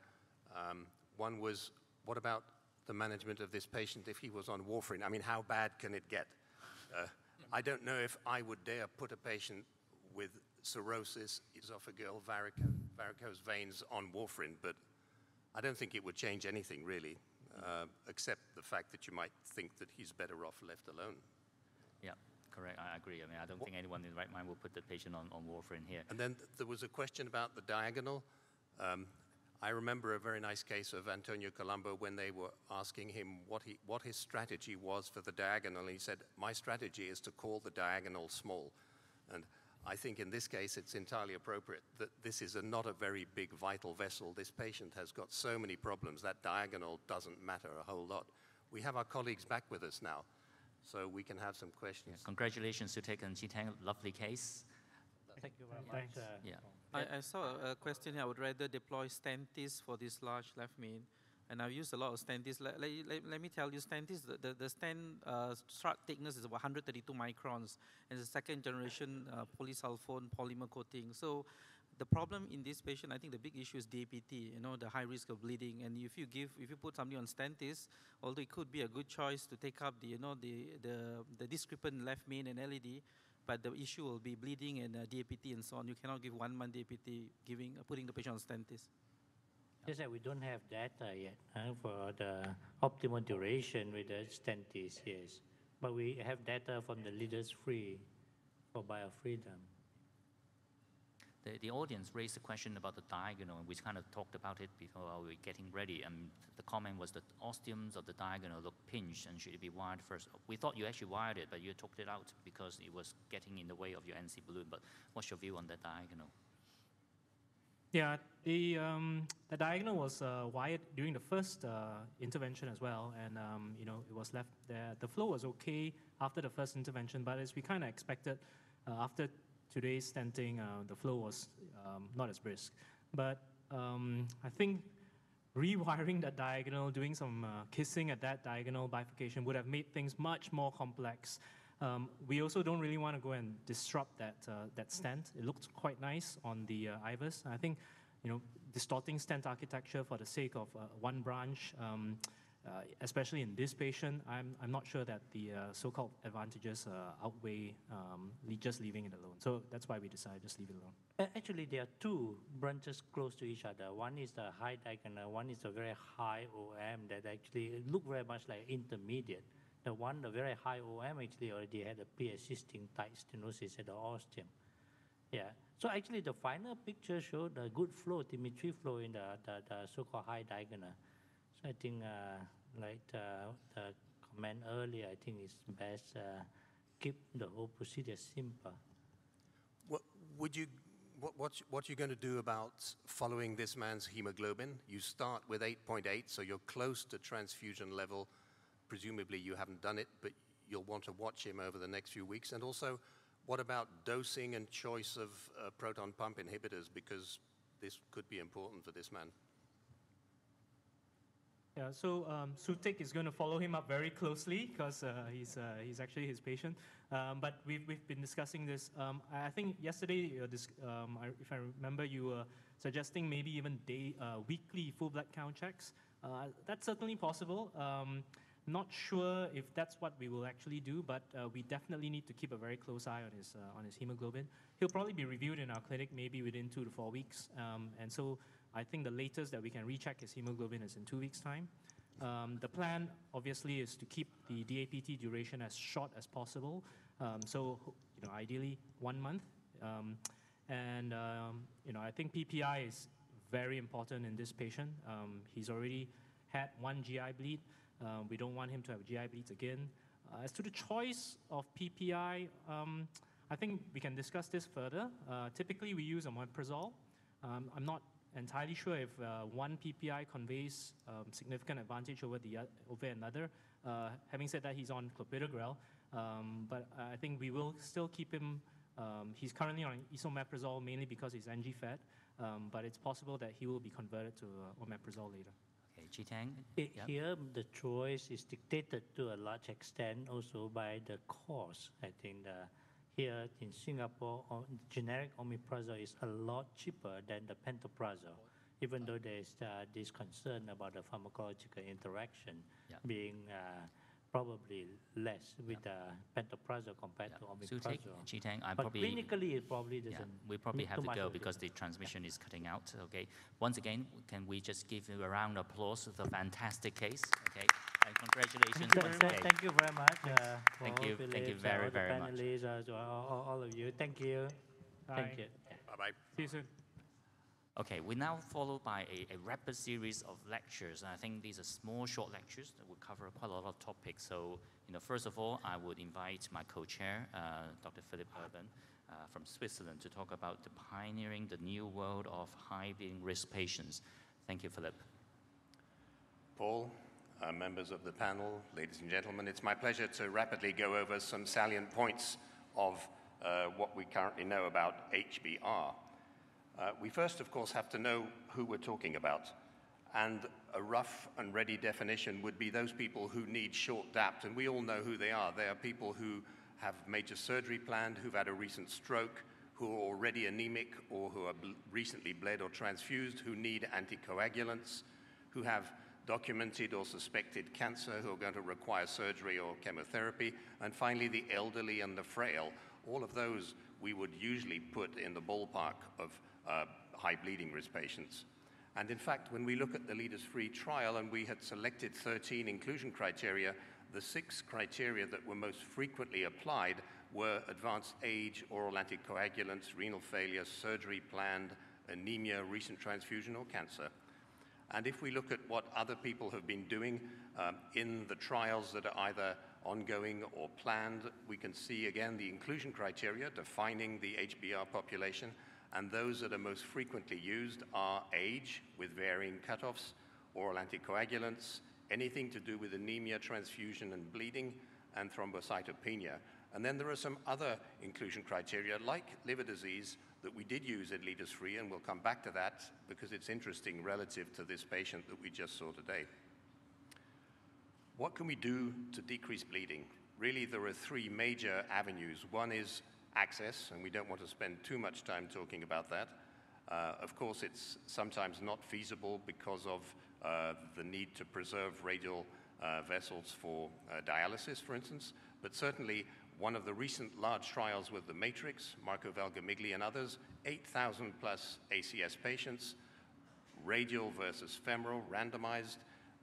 One was, what about the management of this patient if he was on warfarin? How bad can it get? I don't know if I would dare put a patient with cirrhosis, esophageal, varicose veins on warfarin, but I don't think it would change anything, really, except the fact that you might think that he's better off left alone. Yeah, correct. I agree. I don't think anyone in the right mind will put the patient on warfarin here. And then there was a question about the diagonal. I remember a very nice case of Antonio Colombo when they were asking him what his strategy was for the diagonal. He said, my strategy is to call the diagonal small. And I think in this case, it's entirely appropriate that this is not a very big vital vessel. This patient has got so many problems. That diagonal doesn't matter a whole lot. We have our colleagues back with us now, so we can have some questions. Yeah. Congratulations to Su-Tek and Chi-Tang. Lovely case. Thank you very much. Yeah. I saw a question here. I would rather deploy stentis for this large left main, and I've used a lot of stentis. Let me tell you, stentis, the stent strut thickness is about 132 microns, and it's a second-generation polysulfone polymer coating. So the problem in this patient, I think the big issue is DAPT, the high risk of bleeding. And if you put somebody on stentis, although it could be a good choice to take up the discrepant left main and LED, but the issue will be bleeding and DAPT and so on. You cannot give 1 month DAPT, putting the patient on stentis. Just that we don't have data yet for the optimal duration with the stentis, yes. But we have data from the Leaders Free for BioFreedom. The audience raised a question about the diagonal, and we kind of talked about it before we were getting ready. And the comment was that ostiums of the diagonal look pinched, and should it be wired first? We thought you actually wired it, but you took it out because it was getting in the way of your NC balloon. But what's your view on that diagonal? Yeah, the diagonal was wired during the first intervention as well, and it was left there. The flow was okay after the first intervention, but as we kind of expected, after today's stenting, the flow was not as brisk. But I think rewiring that diagonal, doing some kissing at that diagonal bifurcation would have made things much more complex. We also don't really want to go and disrupt that that stent. It looked quite nice on the IVUS. I think, distorting stent architecture for the sake of one branch, especially in this patient, I'm not sure that the so-called advantages outweigh just leaving it alone. So that's why we decided just leave it alone. Actually, there are two branches close to each other. One is the high diagonal, one is a very high OM that actually look very much like intermediate. The one, the very high OM, actually already had a pre-existing tight stenosis at the ostium. Yeah. So actually, the final picture showed a good flow, telemetry flow in the so-called high diagonal. So I think, the comment earlier, I think it's best keep the whole procedure simple. What you're going to do about following this man's hemoglobin? You start with 8.8, so you're close to transfusion level. Presumably you haven't done it, but you'll want to watch him over the next few weeks. And also, what about dosing and choice of proton pump inhibitors? Because this could be important for this man. Yeah, so Su-Tek is going to follow him up very closely because he's actually his patient. But we've been discussing this. I think yesterday, if I remember, you were suggesting maybe even weekly full blood count checks. That's certainly possible. Not sure if that's what we will actually do, but we definitely need to keep a very close eye on his hemoglobin. He'll probably be reviewed in our clinic maybe within 2 to 4 weeks, and so I think the latest that we can recheck his hemoglobin is in 2 weeks' time. The plan, obviously, is to keep the DAPT duration as short as possible, so ideally 1 month. I think PPI is very important in this patient. He's already had one GI bleed. We don't want him to have GI bleeds again. As to the choice of PPI, I think we can discuss this further. Typically, we use omeprazole. I'm not entirely sure if one PPI conveys significant advantage over another. Having said that, he's on clopidogrel, but I think we will still keep him. He's currently on esomeprazole mainly because he's NG-fed, but it's possible that he will be converted to omeprazole later. Okay, Chi-Tang. Yep. Here, the choice is dictated to a large extent also by the cost. I think here in Singapore, generic omeprazole is a lot cheaper than the pentoprazole, even though there is this concern about the pharmacological interaction being probably less with pentoprazole compared to omeprazole. Chi-Tang, clinically, it probably doesn't. Yeah, we probably have to go because the transmission is cutting out. Okay. Once again, can we just give you a round of applause for the fantastic case? Okay. And congratulations. Thank you very much. Thank you very, very much. All of you. Thank you. Bye. Thank you. Bye bye. See you soon. Okay, we're now followed by a rapid series of lectures, and I think these are small, short lectures that will cover quite a lot of topics. So, first of all, I would invite my co-chair, Dr. Philip Urban, from Switzerland, to talk about the pioneering the new world of high bleeding risk patients. Thank you, Philip. Paul, members of the panel, ladies and gentlemen, it's my pleasure to rapidly go over some salient points of what we currently know about HBR. We first, of course, have to know who we're talking about. And a rough and ready definition would be those people who need short DAPT, and we all know who they are. They are people who have major surgery planned, who've had a recent stroke, who are already anemic, or who are recently bled or transfused, who need anticoagulants, who have documented or suspected cancer, who are going to require surgery or chemotherapy, and finally the elderly and the frail. All of those we would usually put in the ballpark of high bleeding risk patients. And in fact, when we look at the Leaders Free trial, and we had selected 13 inclusion criteria, the 6 criteria that were most frequently applied were advanced age, oral anticoagulants, renal failure, surgery planned, anemia, recent transfusion, or cancer. And if we look at what other people have been doing in the trials that are either ongoing or planned, we can see again the inclusion criteria defining the HBR population, and those that are most frequently used are age, with varying cutoffs, oral anticoagulants, anything to do with anemia, transfusion, and bleeding, and thrombocytopenia. And then there are some other inclusion criteria, like liver disease, that we did use at Leaders Free, and we'll come back to that because it's interesting relative to this patient that we just saw today. What can we do to decrease bleeding? Really, there are three major avenues. One is access, and we don't want to spend too much time talking about that. Of course, it's sometimes not feasible because of the need to preserve radial vessels for dialysis, for instance, but certainly one of the recent large trials with the Matrix, Marco Valgamigli and others, 8,000 plus ACS patients, radial versus femoral, randomized.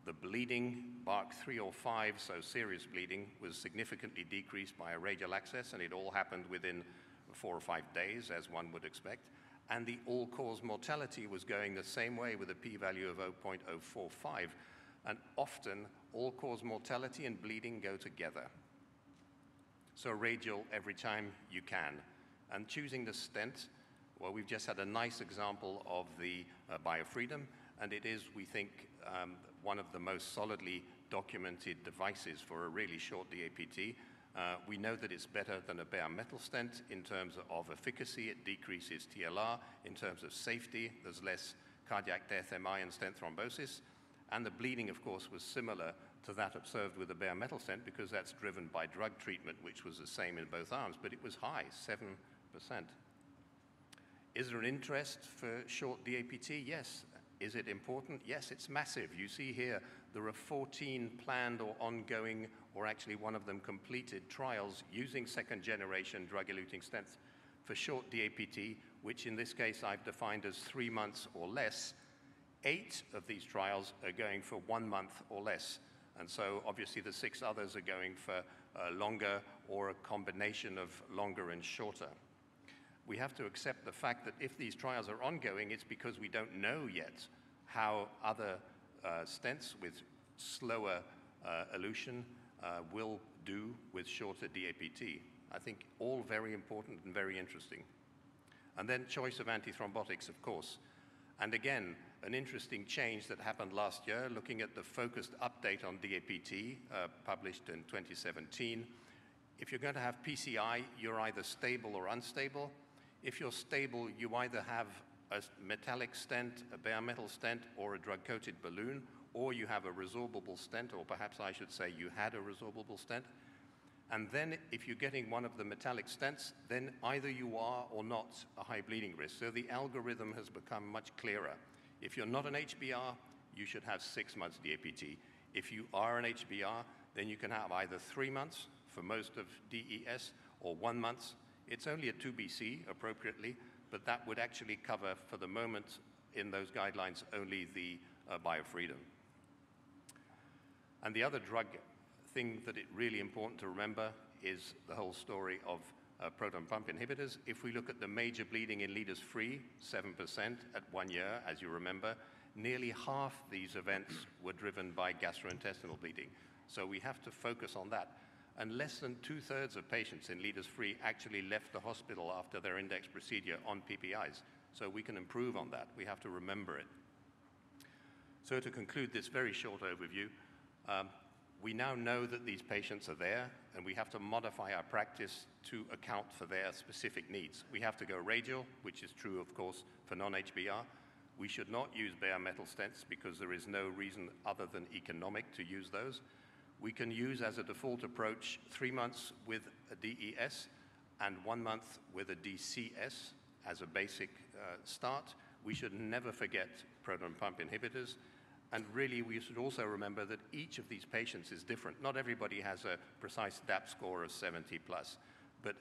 The bleeding, BARC 3 or 5, so serious bleeding, was significantly decreased by a radial access, and it all happened within 4 or 5 days, as one would expect. And the all-cause mortality was going the same way with a p-value of 0.045. And often, all-cause mortality and bleeding go together. So radial every time you can. And choosing the stent, well, we've just had a nice example of the BioFreedom, and it is, we think, one of the most solidly documented devices for a really short DAPT. We know that it's better than a bare metal stent in terms of efficacy. It decreases TLR. In terms of safety, there's less cardiac death, MI, and stent thrombosis. And the bleeding, of course, was similar to that observed with a bare metal stent because that's driven by drug treatment, which was the same in both arms, but it was high, 7%. Is there an interest for short DAPT? Yes. Is it important? Yes, it's massive. You see here, there are 14 planned or ongoing, or actually one of them completed trials using second-generation drug-eluting stents for short DAPT, which in this case I've defined as 3 months or less. 8 of these trials are going for 1 month or less. And so obviously the 6 others are going for longer or a combination of longer and shorter. We have to accept the fact that if these trials are ongoing, it's because we don't know yet how other stents with slower elution will do with shorter DAPT. I think all very important and very interesting. And then choice of antithrombotics, of course. And again, an interesting change that happened last year, looking at the focused update on DAPT published in 2017. If you're going to have PCI, you're either stable or unstable. If you're stable, you either have a metallic stent, a bare metal stent, or a drug-coated balloon, or you have a resorbable stent, or perhaps I should say you had a resorbable stent. And then if you're getting one of the metallic stents, then either you are or not a high bleeding risk. So the algorithm has become much clearer. If you're not an HBR, you should have 6 months DAPT. If you are an HBR, then you can have either 3 months for most of DES or 1 month. It's only a 2BC, appropriately, but that would actually cover, for the moment, in those guidelines, only the BioFreedom. And the other drug thing that it's really important to remember is the whole story of proton pump inhibitors. If we look at the major bleeding in Leaders Free, 7% at 1 year, as you remember, nearly half these events were driven by gastrointestinal bleeding. So we have to focus on that. And less than 2/3 of patients in Leaders Free actually left the hospital after their index procedure on PPIs. So we can improve on that. We have to remember it. So to conclude this very short overview, we now know that these patients are there, and we have to modify our practice to account for their specific needs. We have to go radial, which is true, of course, for non-HBR. We should not use bare metal stents because there is no reason other than economic to use those. We can use as a default approach 3 months with a DES and 1 month with a DCS as a basic start. We should never forget proton pump inhibitors. And really, we should also remember that each of these patients is different. Not everybody has a precise DAPT score of 70 plus. But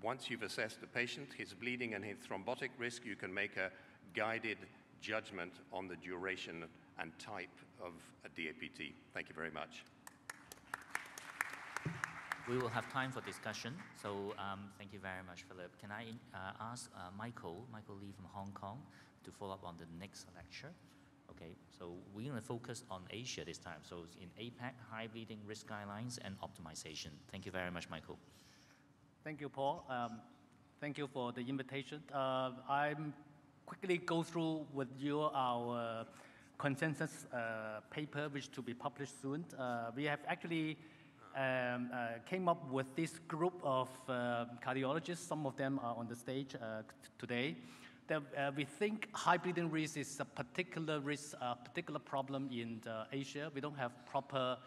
once you've assessed the patient, his bleeding and his thrombotic risk, you can make a guided judgment on the duration and type of a DAPT. Thank you very much. We will have time for discussion, so thank you very much, Philip. Can I ask Michael Lee from Hong Kong to follow up on the next lecture? Okay, so we're going to focus on Asia this time. So it's in APAC, high bleeding risk guidelines and optimization. Thank you very much, Michael. Thank you, Paul. Thank you for the invitation. I'm quickly go through with you our consensus paper, which to be published soon. We have actually came up with this group of cardiologists. Some of them are on the stage today. That we think high bleeding risk is a particular risk, particular problem in Asia. We don't have proper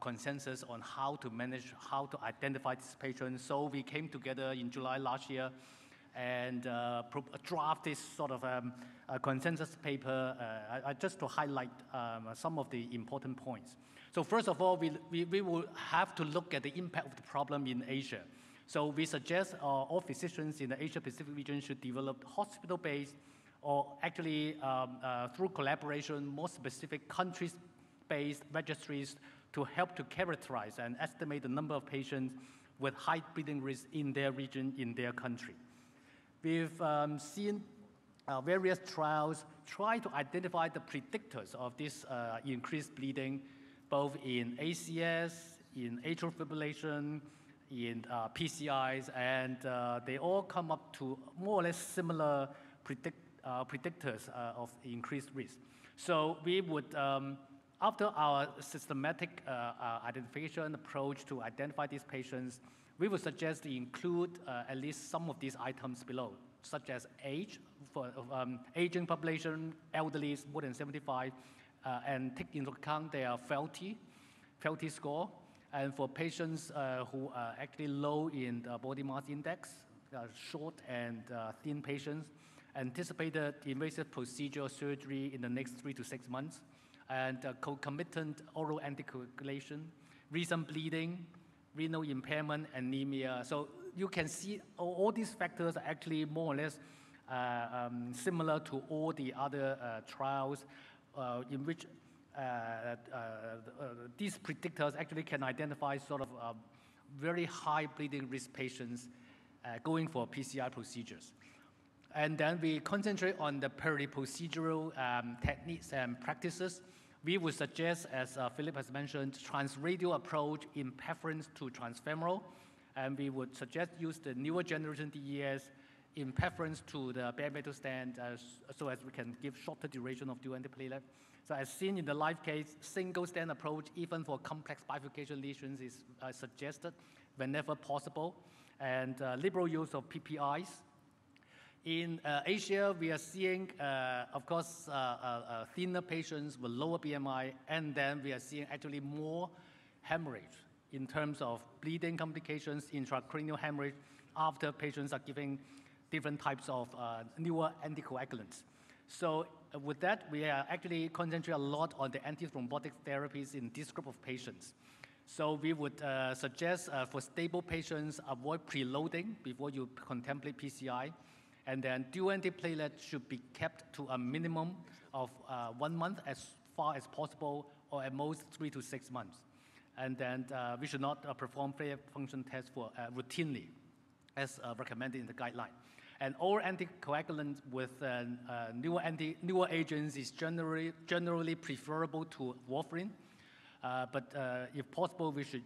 consensus on how to manage, how to identify these patients. So we came together in July last year and draft this sort of a consensus paper just to highlight some of the important points. So first of all, we will have to look at the impact of the problem in Asia. So we suggest all physicians in the Asia-Pacific region should develop hospital-based or actually through collaboration, more specific countries-based registries to help to characterize and estimate the number of patients with high bleeding risk in their region, in their country. We've seen various trials try to identify the predictors of this increased bleeding, both in ACS, in atrial fibrillation, in PCIs, and they all come up to more or less similar predictors of increased risk. So we would, after our systematic identification approach to identify these patients, we would suggest to include at least some of these items below, such as age, for aging population, elderly more than 75, and take into account their frailty score. And for patients who are actually low in the body mass index, short and thin patients, anticipated invasive procedure or surgery in the next 3 to 6 months, and concomitant oral anticoagulation, recent bleeding, renal impairment, anemia. So you can see all these factors are actually more or less similar to all the other trials in which these predictors actually can identify sort of very high bleeding risk patients going for PCI procedures. And then we concentrate on the peri-procedural techniques and practices. We would suggest, as Philip has mentioned, transradial approach in preference to transfemoral. And we would suggest use the newer generation DES in preference to the bare metal stand so as we can give shorter duration of dual antiplatelet. So as seen in the live case, single stand approach, even for complex bifurcation lesions, is suggested whenever possible, and liberal use of PPIs. In Asia, we are seeing, of course, thinner patients with lower BMI, and then we are seeing actually more hemorrhage in terms of bleeding complications, intracranial hemorrhage, after patients are giving different types of newer anticoagulants. So with that, we are actually concentrating a lot on the antithrombotic therapies in this group of patients. So we would suggest for stable patients, avoid preloading before you contemplate PCI. And then dual antiplatelet should be kept to a minimum of 1 month as far as possible, or at most 3 to 6 months. And then we should not perform platelet function tests for routinely, as recommended in the guideline. And all anticoagulants with newer agents is generally preferable to warfarin. But if possible, we should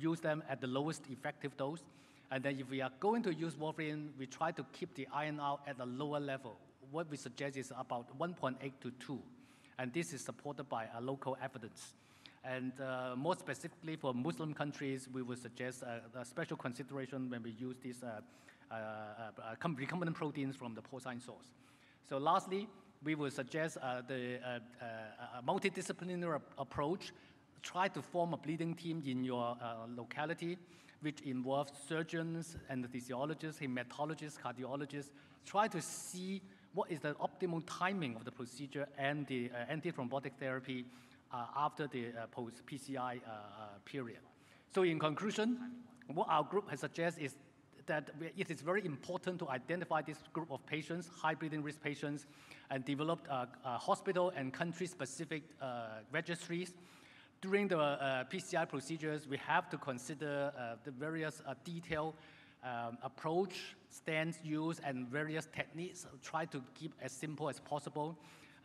use them at the lowest effective dose. And then if we are going to use warfarin, we try to keep the INR at a lower level. What we suggest is about 1.8 to 2. And this is supported by local evidence. And more specifically for Muslim countries, we would suggest a special consideration when we use these recombinant proteins from the porcine source. So lastly, we would suggest a multidisciplinary approach. Try to form a bleeding team in your locality, which involves surgeons, anesthesiologists, hematologists, cardiologists. Try to see what is the optimal timing of the procedure and the antithrombotic therapy after the post-PCI period. So in conclusion, what our group has suggested is that it is very important to identify this group of patients, high bleeding risk patients, and develop hospital and country-specific registries. During the PCI procedures, we have to consider the various detailed approach, stands used, and various techniques. Try to keep as simple as possible.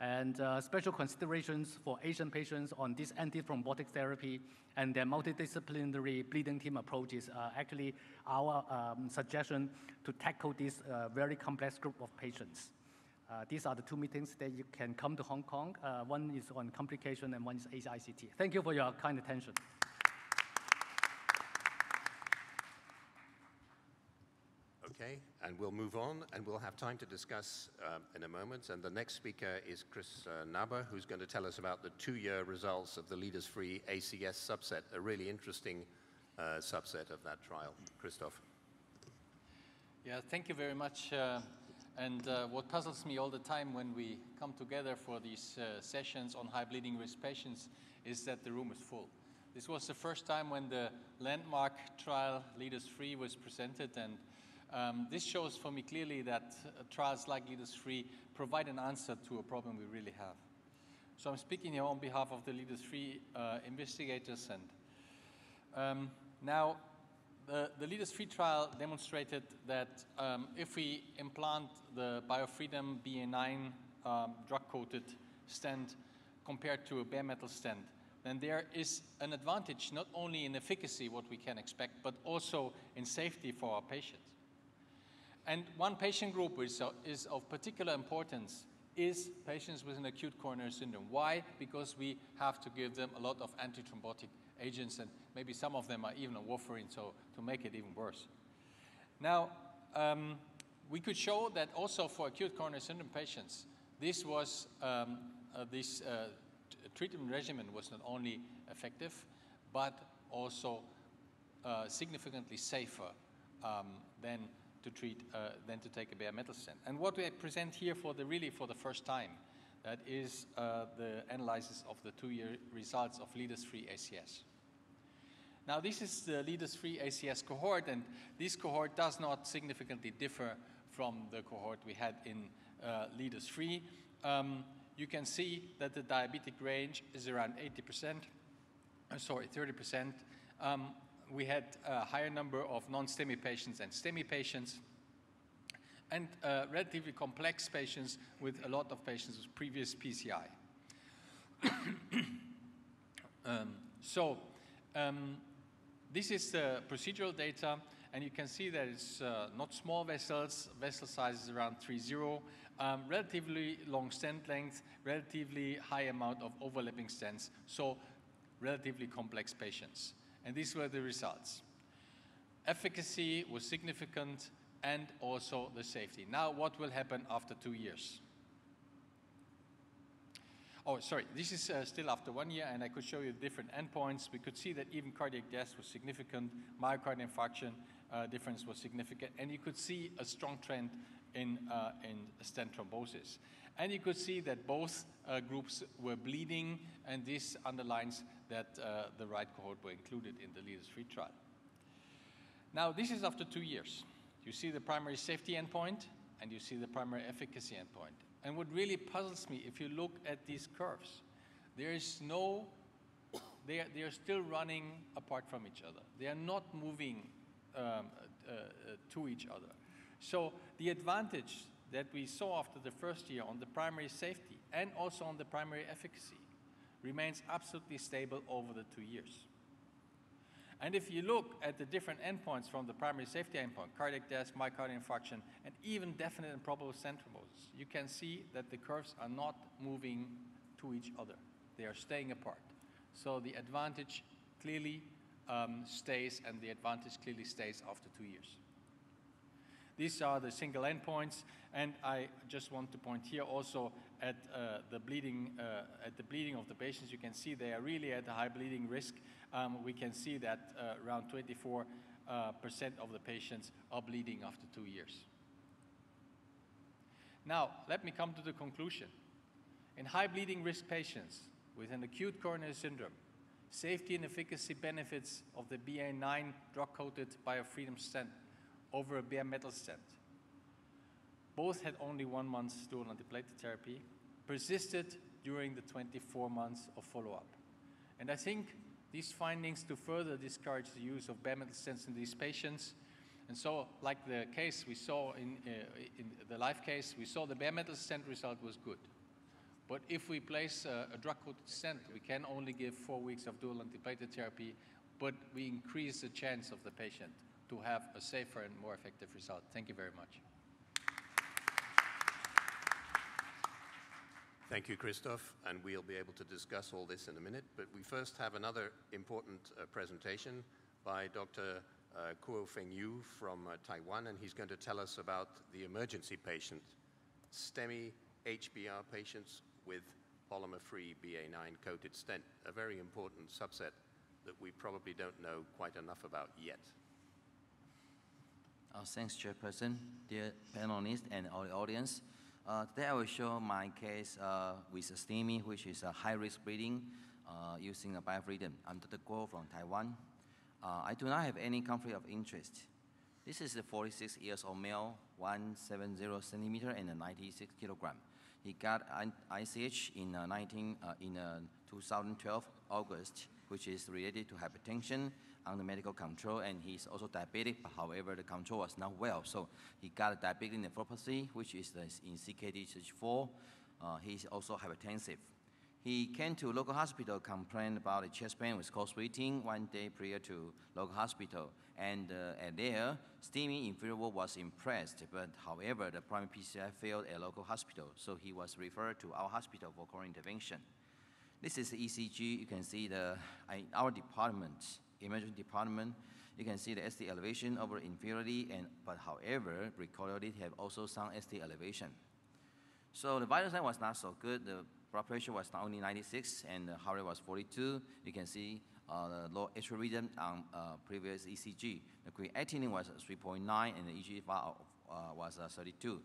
and special considerations for Asian patients on this antithrombotic therapy and their multidisciplinary bleeding team approaches are actually our suggestion to tackle this very complex group of patients. These are the two meetings that you can come to Hong Kong. One is on complication and one is AICT. Thank you for your kind attention. Okay, and we'll move on, and we'll have time to discuss in a moment. And the next speaker is Chris Naber, who's going to tell us about the 2-year results of the Leaders Free ACS subset, a really interesting subset of that trial. Christoph. Yeah, thank you very much. What puzzles me all the time when we come together for these sessions on high bleeding risk patients is that the room is full. This was the first time when the landmark trial Leaders Free was presented, and this shows for me clearly that trials like Leaders Free provide an answer to a problem we really have. So I'm speaking here on behalf of the Leaders Free investigators. And now the Leaders Free trial demonstrated that if we implant the BioFreedom BA9 drug-coated stent compared to a bare metal stent, then there is an advantage not only in efficacy, what we can expect, but also in safety for our patients. And one patient group which is of particular importance is patients with an acute coronary syndrome. Why? Because we have to give them a lot of antithrombotic agents, and maybe some of them are even on warfarin, so to make it even worse. Now, we could show that also for acute coronary syndrome patients, this was treatment regimen was not only effective, but also significantly safer than to take a bare metal stent. And what we present here for the really for the first time, that is the analysis of the 2-year results of Leaders Free ACS. Now this is the Leaders Free ACS cohort, and this cohort does not significantly differ from the cohort we had in Leaders Free. You can see that the diabetic range is around 30%. We had a higher number of non-STEMI patients than STEMI patients, and relatively complex patients with a lot of patients with previous PCI. This is the procedural data, and you can see that it's not small vessels, vessel size is around 3.0, relatively long stent length, relatively high amount of overlapping stents, so relatively complex patients. And these were the results. Efficacy was significant, and also the safety. Now, what will happen after 2 years? Oh, sorry, this is still after 1 year, and I could show you different endpoints. We could see that even cardiac death was significant, myocardial infarction difference was significant, and you could see a strong trend in stent thrombosis. And you could see that both groups were bleeding, and this underlines that the right cohort were included in the Leaders Free trial. Now, this is after 2 years. You see the primary safety endpoint, and you see the primary efficacy endpoint. And what really puzzles me, if you look at these curves, they are still running apart from each other. They are not moving to each other. So the advantage that we saw after the first year on the primary safety and also on the primary efficacy remains absolutely stable over the 2 years. And if you look at the different endpoints from the primary safety endpoint, cardiac death, myocardial infarction, and even definite and probable stent thrombosis, you can see that the curves are not moving to each other. They are staying apart. So the advantage clearly stays, and the advantage clearly stays after 2 years. These are the single endpoints, and I just want to point here also at the bleeding of the patients. You can see they are really at a high bleeding risk. We can see that around 24% of the patients are bleeding after 2 years. Now, let me come to the conclusion. In high bleeding risk patients with an acute coronary syndrome, safety and efficacy benefits of the BA9 drug-coated BioFreedom stent over a bare metal stent, both had only 1 month dual antiplatelet therapy, persisted during the 24 months of follow-up. And I think these findings to further discourage the use of bare metal stents in these patients. And so, like the case we saw in the live case, we saw the bare metal stent result was good. But if we place a drug-coated stent, we can only give 4 weeks of dual antiplatelet therapy, but we increase the chance of the patient to have a safer and more effective result. Thank you very much. Thank you, Christoph, and we'll be able to discuss all this in a minute, but we first have another important presentation by Dr. Kuo Feng Yu from Taiwan, and he's going to tell us about the emergency patient, STEMI HBR patients with polymer-free BA9-coated stent, a very important subset that we probably don't know quite enough about yet. Thanks, Chairperson, dear panelists, and our audience. Today I will show my case with STEMI, which is a high-risk bleeding using a BioFreedom. I'm Dr. Kuo from Taiwan. I do not have any conflict of interest. This is a 46-year-old male, 170 centimeter and 96 kilogram. He got ICH in 2012 August, which is related to hypertension under medical control, and he's also diabetic. However, the control was not well, so he got diabetic nephropathy, which is in CKD stage 4. He's also hypertensive. He came to local hospital, complained about a chest pain with cold sweating 1 day prior to local hospital. And there, STEMI inferior wall was impressed, but however, the primary PCI failed at local hospital, so he was referred to our hospital for coronary intervention. This is the ECG. You can see our department, emergency department. You can see the ST elevation over inferiority, but however, recordiality have also some ST elevation. So the vital sign was not so good. The blood pressure was not only 96, and the heart rate was 42. You can see the low atrial rhythm on previous ECG. The creatinine was 3.9, and the EGFR was 32.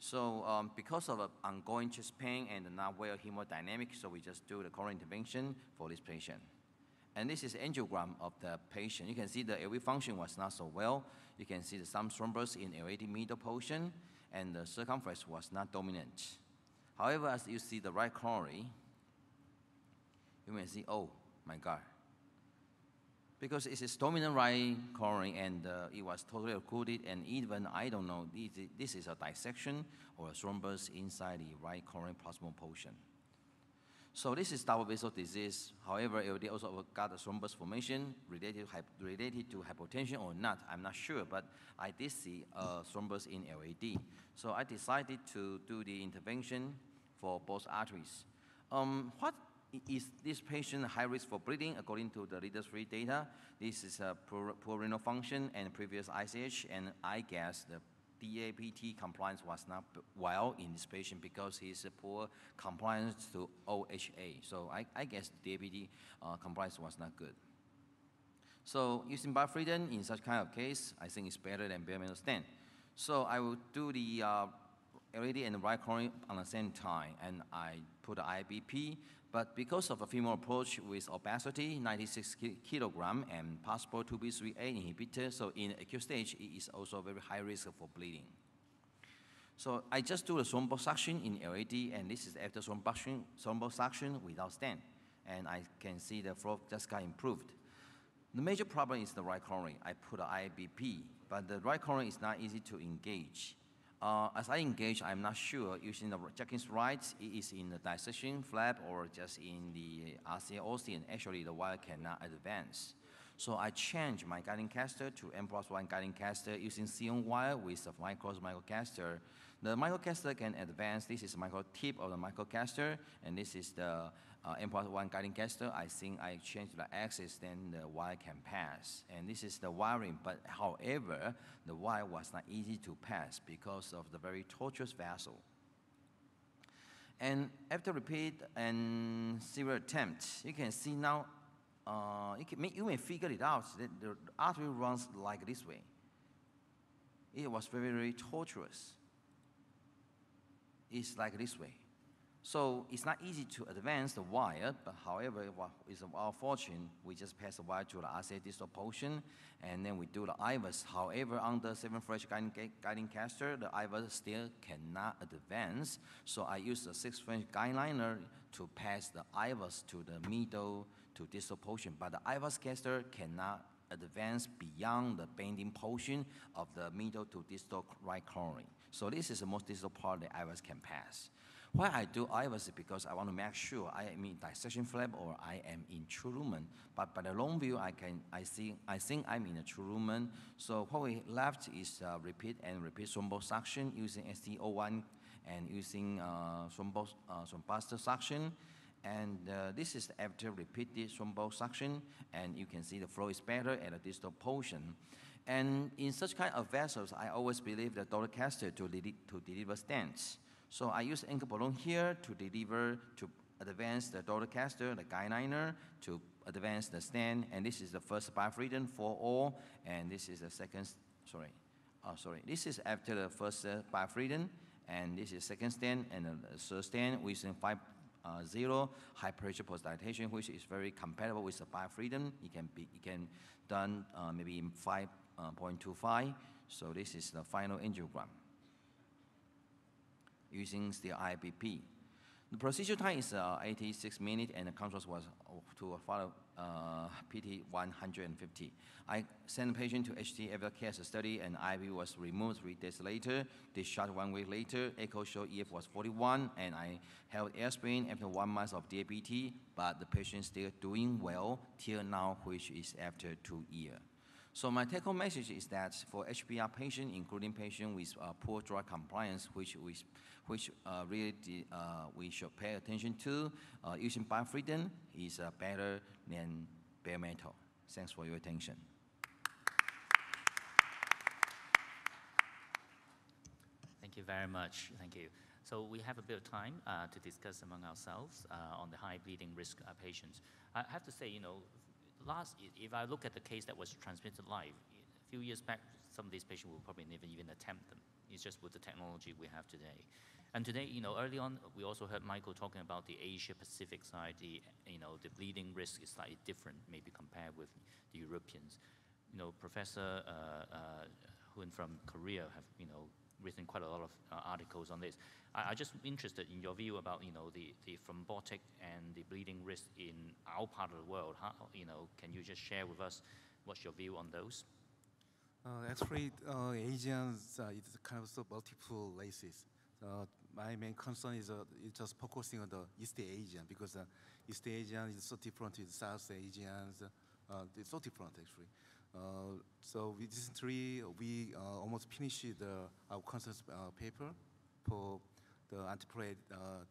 So because of ongoing chest pain and not well hemodynamic, so we just do the coronary intervention for this patient. And this is angiogram of the patient. You can see the airway function was not so well. You can see some thrombus in aortic middle portion, and the circumference was not dominant. However, as you see the right coronary, you may see, oh my God. Because it's a dominant right coronary, and it was totally occluded, and even, I don't know, this is a dissection or a thrombus inside the right coronary proximal portion. So this is double vessel disease. However, it also got a thrombus formation related to hypotension or not, I'm not sure, but I did see a thrombus in LAD. So I decided to do the intervention for both arteries. What is this patient high risk for bleeding according to the Leaders Free data? This is a poor renal function and previous ICH, and I guess the DAPT compliance was not well in this patient because he's a poor compliance to OHA. So I guess DAPT compliance was not good. So using BioFreedom in such kind of case, I think it's better than bare metal stent. So I will do the LAD and the right coronary on the same time, and I put the IABP. But because of a femoral approach with opacity, 96 kilogram, and possible 2B3A inhibitor, so in acute stage, it is also very high risk for bleeding. So I just do a thrombosuction in LAD, and this is after thrombosuction without stent. And I can see the flow just got improved. The major problem is the right coronary. I put an IABP, but the right coronary is not easy to engage. As I engage, I'm not sure, using the Jackins right, it is in the dissection flap or just in the RCOC, and actually the wire cannot advance. So I changed my guiding caster to M+1 guiding caster using C1 wire with a microcaster. The microcaster can advance. This is the micro tip of the microcaster, and this is the M+1 guiding caster. I think I changed the axis, then the wire can pass. And this is the wiring, but however, the wire was not easy to pass because of the very tortuous vessel. And after repeat and several attempts, you can see now, you may figure it out, that the artery runs like this way. It was very, very tortuous. It's like this way. So it's not easy to advance the wire, but however, it's our fortune, we just pass the wire to the RCA distal portion, and then we do the IVUS. However, under 7-fresh guiding caster, the IVUS still cannot advance, so I use the 6-fresh guide liner to pass the IVUS to the middle to distal portion, but the IVUS caster cannot advance beyond the bending portion of the middle to distal right coronary. So this is the most distal part the IVUS can pass. Why I do IVUS is because I want to make sure I am in dissection flap or I am in true lumen. But by the long view, I think I'm in a true lumen. So what we left is repeat thrombosuction using ST01 and using thrombosuction. And this is after repeated thrombosuction, and you can see the flow is better at a distal portion. And in such kind of vessels, I always believe the dolichocaster to deliver stents. So I use anchor balloon here to advance the dolichocaster, the guideliner, to advance the stent. And this is the first biofreedom for all, and this is the second. This is after the first biofreedom, and this is second stent and the third stent within 5.0 high pressure post dilatation, which is very compatible with the biofreedom. It can done maybe in 5.25. So this is the final angiogram using the IABP. The procedure time is 86 minutes, and the contrast was to follow PT 150. I sent the patient to HT case study, and IV was removed 3 days later, discharged 1 week later. Echo showed EF was 41, and I held aspirin after 1 month of DAPT, but the patient still doing well till now, which is after 2 years. So my take-home message is that for HPR patients, including patients with poor drug compliance, which we should pay attention to, using biofreedom is better than bare metal. Thanks for your attention. Thank you very much. Thank you. So we have a bit of time to discuss among ourselves on the high bleeding risk patients. I have to say, you know, if I look at the case that was transmitted live, a few years back, some of these patients will probably never even attempt them. It's just with the technology we have today. And today, you know, early on, we also heard Michael talking about the Asia-Pacific side, the bleeding risk is slightly different, maybe compared with the Europeans. You know, Professor Hoon from Korea have, you know, written quite a lot of articles on this. I'm just interested in your view about, you know, the thrombotic and the bleeding risk in our part of the world. How, you know, can you just share with us what's your view on those? Actually, Asians, it's kind of so multiple races. My main concern is just focusing on the East Asian, because East Asian is so different to the South Asians. It's so different, actually. So with these three, we almost finished our consensus paper for the antiplatelet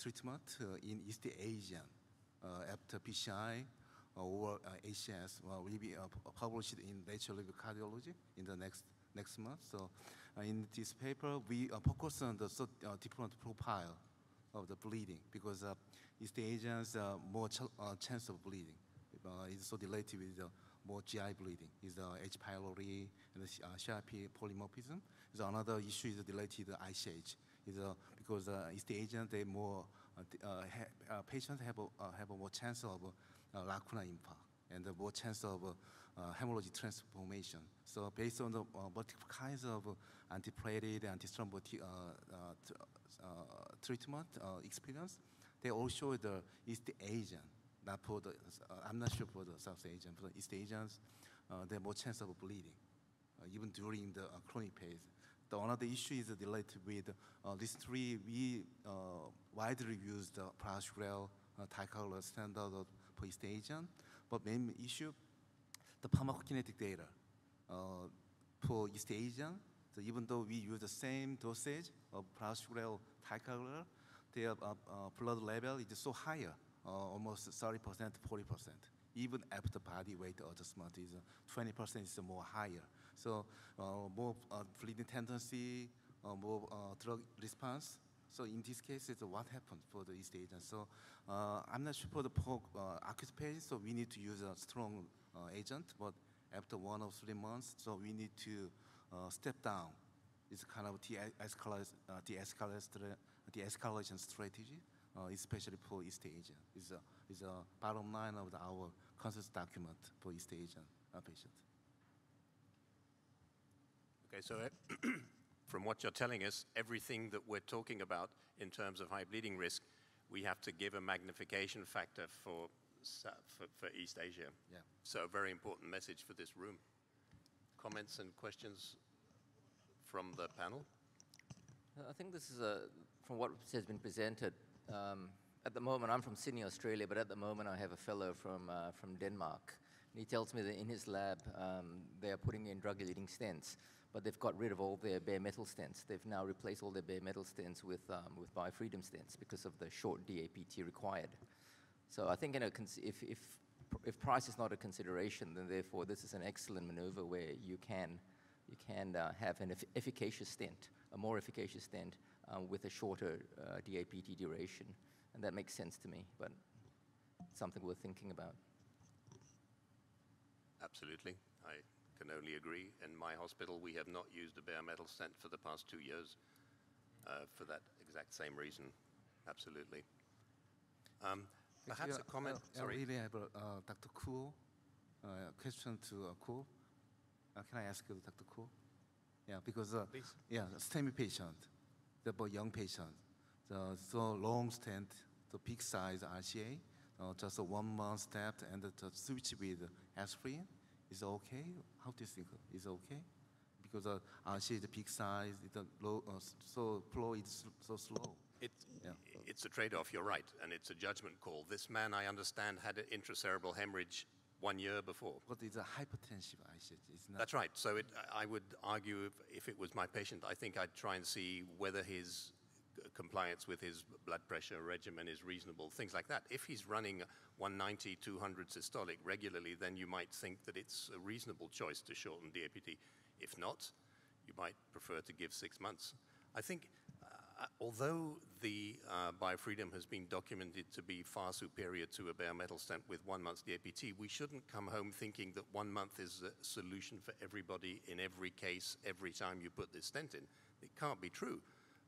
treatment in East Asia after PCI or HS will be published in Nature Review Cardiology in the next month. So in this paper, we focus on the different profile of the bleeding, because East Asians are more chance of bleeding. It's so related with the more GI bleeding is the H. pylori and the CRP polymorphism. Is another issue is related to ICH. Is because East Asian they more patients have a more chance of lacuna impact and more chance of hemorrhagic transformation. So based on the multiple kinds of antiplatelet, antithrombotic treatment experience, they all show the East Asian. Not for the, I'm not sure for the South Asian, but East Asians, they have more chance of bleeding, even during the chronic phase. The another issue is related with these three. We widely use the Prasugrel, Ticagrelor standard for East Asian, but main issue, the pharmacokinetic data for East Asian. So even though we use the same dosage of Prasugrel, Ticagrelor, their blood level is so higher. Almost 30%, 40%. Even after body weight adjustment is 20% is more higher. So more bleeding tendency, more drug response. So in this case, it's what happened for the East Asian. So I'm not sure for the acute phase, so we need to use a strong agent, but after 1 or 3 months, so we need to step down. It's kind of de-escalation strategy. Especially for East Asia, is a bottom line of our consensus document for East Asian patients. Okay, so from what you're telling us, everything that we're talking about in terms of high bleeding risk, we have to give a magnification factor for East Asia. Yeah. So a very important message for this room. Comments and questions from the panel? I think this is, from what has been presented, At the moment, I'm from Sydney, Australia, but at the moment I have a fellow from Denmark. And he tells me that in his lab, they are putting in drug-eluting stents, but they've got rid of all their bare metal stents. They've now replaced all their bare metal stents with BioFreedom stents because of the short DAPT required. So I think if price is not a consideration, then therefore this is an excellent maneuver where you can have an efficacious stent, a more efficacious stent with a shorter DAPT duration. And that makes sense to me, but it's something worth thinking about. Absolutely. I can only agree. In my hospital, we have not used a bare metal stent for the past 2 years for that exact same reason. Absolutely. Perhaps a comment. I really have a Dr. Kuo question to Kuo. Can I ask you, Dr. Kuo? Yeah, because STEMI patient, the young patient, so long stent, the big size RCA, just a 1 month stent, and the switch with aspirin is okay. How do you think is okay? Because RCA is the big size, it's low, so flow is so slow. It's a trade-off, you're right, and it's a judgment call. This man, I understand, had an intracerebral hemorrhage 1 year before. But it's a hypertensive, I said. It's not. That's right. So I would argue if it was my patient, I think I'd try and see whether his compliance with his blood pressure regimen is reasonable, things like that. If he's running 190, 200 systolic regularly, then you might think that it's a reasonable choice to shorten DAPT. If not, you might prefer to give 6 months. I think although the BioFreedom has been documented to be far superior to a bare metal stent with 1 month's DAPT, we shouldn't come home thinking that 1 month is a solution for everybody in every case, every time you put this stent in. It can't be true.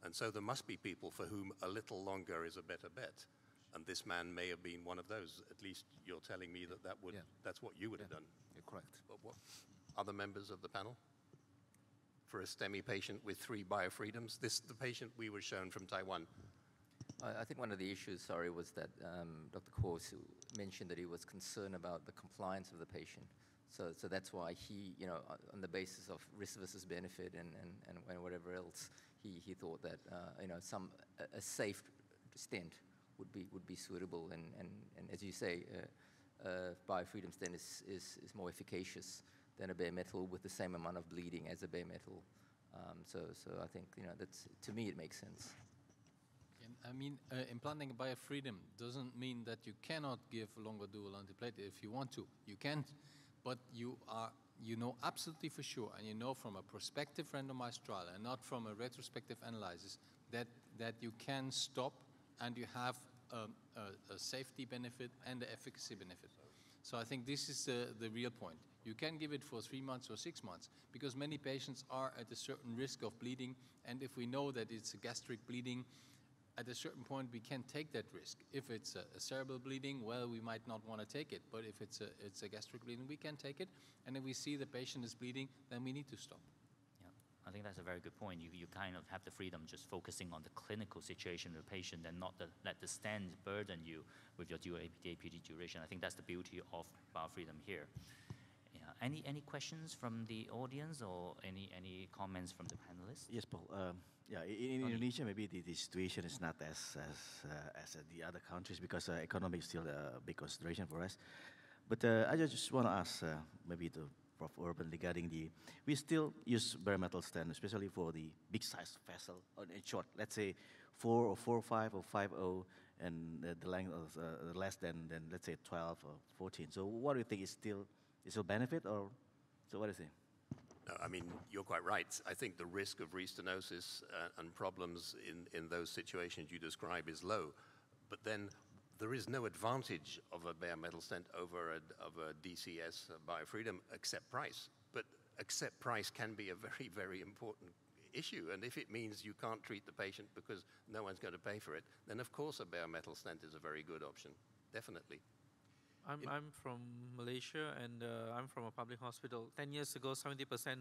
And so there must be people for whom a little longer is a better bet. And this man may have been one of those. At least you're telling me that, that's what you would have done. Yeah, correct. But what other members of the panel? For a STEMI patient with 3 biofreedoms, this the patient we were shown from Taiwan. I think one of the issues, sorry, was that Dr. Kuo mentioned that he was concerned about the compliance of the patient. So that's why he, you know, on the basis of risk versus benefit and whatever else, he thought that you know, a safe stent would be suitable. And as you say, biofreedom stent is more efficacious than a bare metal with the same amount of bleeding as a bare metal. So I think, you know, that's, to me, it makes sense. And I mean, implanting biofreedom doesn't mean that you cannot give longer dual antiplatelet if you want to. You can, but you know absolutely for sure, and you know from a prospective randomized trial and not from a retrospective analysis, that you can stop and you have a safety benefit and the efficacy benefit. So I think this is the real point. You can give it for 3 months or 6 months because many patients are at a certain risk of bleeding, and if we know that it's a gastric bleeding, at a certain point we can take that risk. If it's a cerebral bleeding, well, we might not want to take it, but if it's a gastric bleeding, we can take it, and if we see the patient is bleeding, then we need to stop. Yeah, I think that's a very good point. You kind of have the freedom just focusing on the clinical situation of the patient and not let the stent burden you with your DAPT duration. I think that's the beauty of biofreedom here. Yeah. Any questions from the audience or any comments from the panelists? Yes, Paul. Yeah, in Indonesia, maybe the situation is not as the other countries because economic is still a big consideration for us. But I just want to ask maybe to Prof. Urban regarding we still use bare metal stent, especially for the big size vessel on a short, let's say 4 or 4.5 or 5.0, and the length of less than let's say 12 or 14. So what do you think is still? Is it a benefit, or so what is it? No, I mean, you're quite right. I think the risk of restenosis and problems in those situations you describe is low. But then there is no advantage of a bare metal stent over of a DCS biofreedom except price. But except price can be a very, very important issue. And if it means you can't treat the patient because no one's going to pay for it, then of course a bare metal stent is a very good option, definitely. I'm from Malaysia, and I'm from a public hospital. 10 years ago, 70%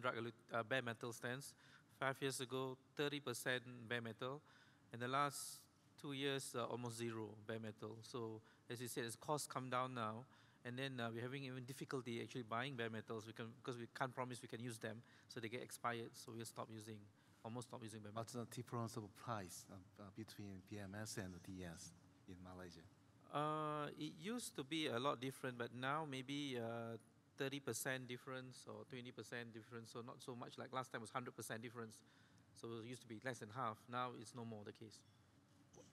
bare metal stents. 5 years ago, 30% bare metal. In the last 2 years, almost zero bare metal. So as you said, as costs come down now, and then we're having even difficulty actually buying bare metals because we can't promise we can use them, so they get expired, so we'll stop using. almost stopped using Bemex. What's the difference of price between BMS and DS in Malaysia? It used to be a lot different, but now maybe 30% difference or 20% difference, so not so much. Like last time was 100% difference, so it used to be less than half. Now it's no more the case.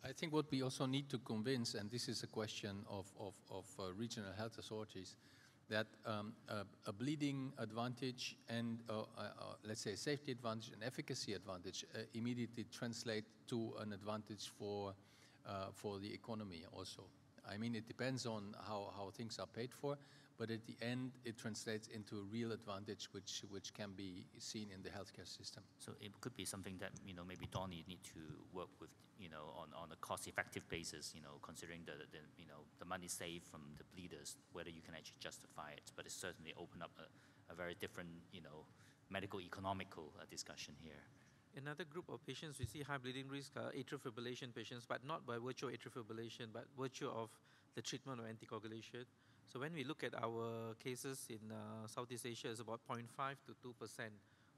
I think what we also need to convince, and this is a question of regional health authorities, that a bleeding advantage and let's say safety advantage and efficacy advantage immediately translate to an advantage for the economy also. I mean, it depends on how things are paid for, but at the end it translates into a real advantage which can be seen in the healthcare system. So it could be something that, you know, maybe Donny need to work with, you know, on a cost-effective basis, you know, considering the you know, the money saved from the bleeders, whether you can actually justify it. But it certainly opened up a very different, you know, medical economical discussion here. Another group of patients we see high bleeding risk are atrial fibrillation patients, but not by virtue of atrial fibrillation, but virtue of the treatment of anticoagulation. So when we look at our cases in Southeast Asia, it's about 0.5 to 2%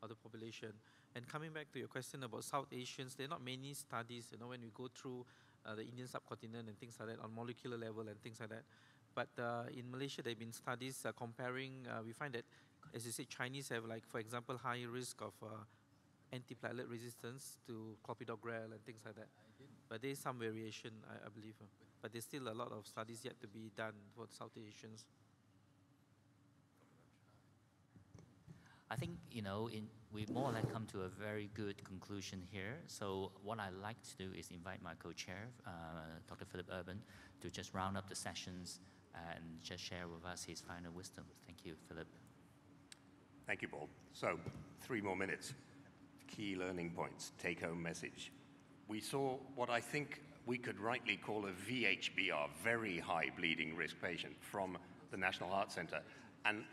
of the population. And coming back to your question about South Asians, there are not many studies, you know, when we go through the Indian subcontinent and things like that on molecular level and things like that. But in Malaysia, there have been studies comparing, we find that, as you said, Chinese have, like, for example, high risk of antiplatelet resistance to clopidogrel and things like that. But there is some variation, I believe. But there's still a lot of studies yet to be done for South Asians. I think, you know, we more or less come to a very good conclusion here. So what I'd like to do is invite my co-chair, Dr. Philip Urban, to just round up the sessions and just share with us his final wisdom. Thank you, Philip. Thank you, Paul. So 3 more minutes. Key learning points, take-home message. We saw what I think we could rightly call a VHBR, very high bleeding risk patient, from the National Heart Center. And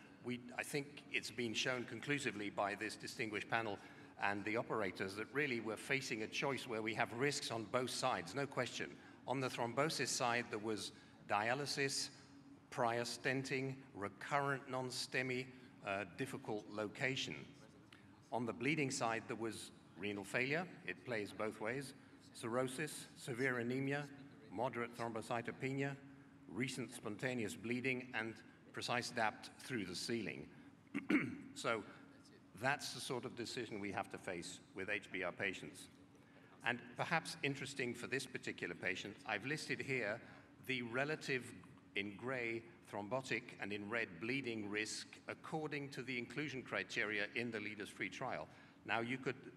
I think it's been shown conclusively by this distinguished panel and the operators that really we're facing a choice where we have risks on both sides, no question. On the thrombosis side, there was dialysis, prior stenting, recurrent non-STEMI, difficult location. On the bleeding side, there was renal failure. It plays both ways. Cirrhosis, severe anemia, moderate thrombocytopenia, recent spontaneous bleeding, and precise DAPT through the ceiling. So that's the sort of decision we have to face with HBR patients. And perhaps interesting for this particular patient, I've listed here the relative in gray thrombotic and in red bleeding risk according to the inclusion criteria in the Leaders Free trial. Now,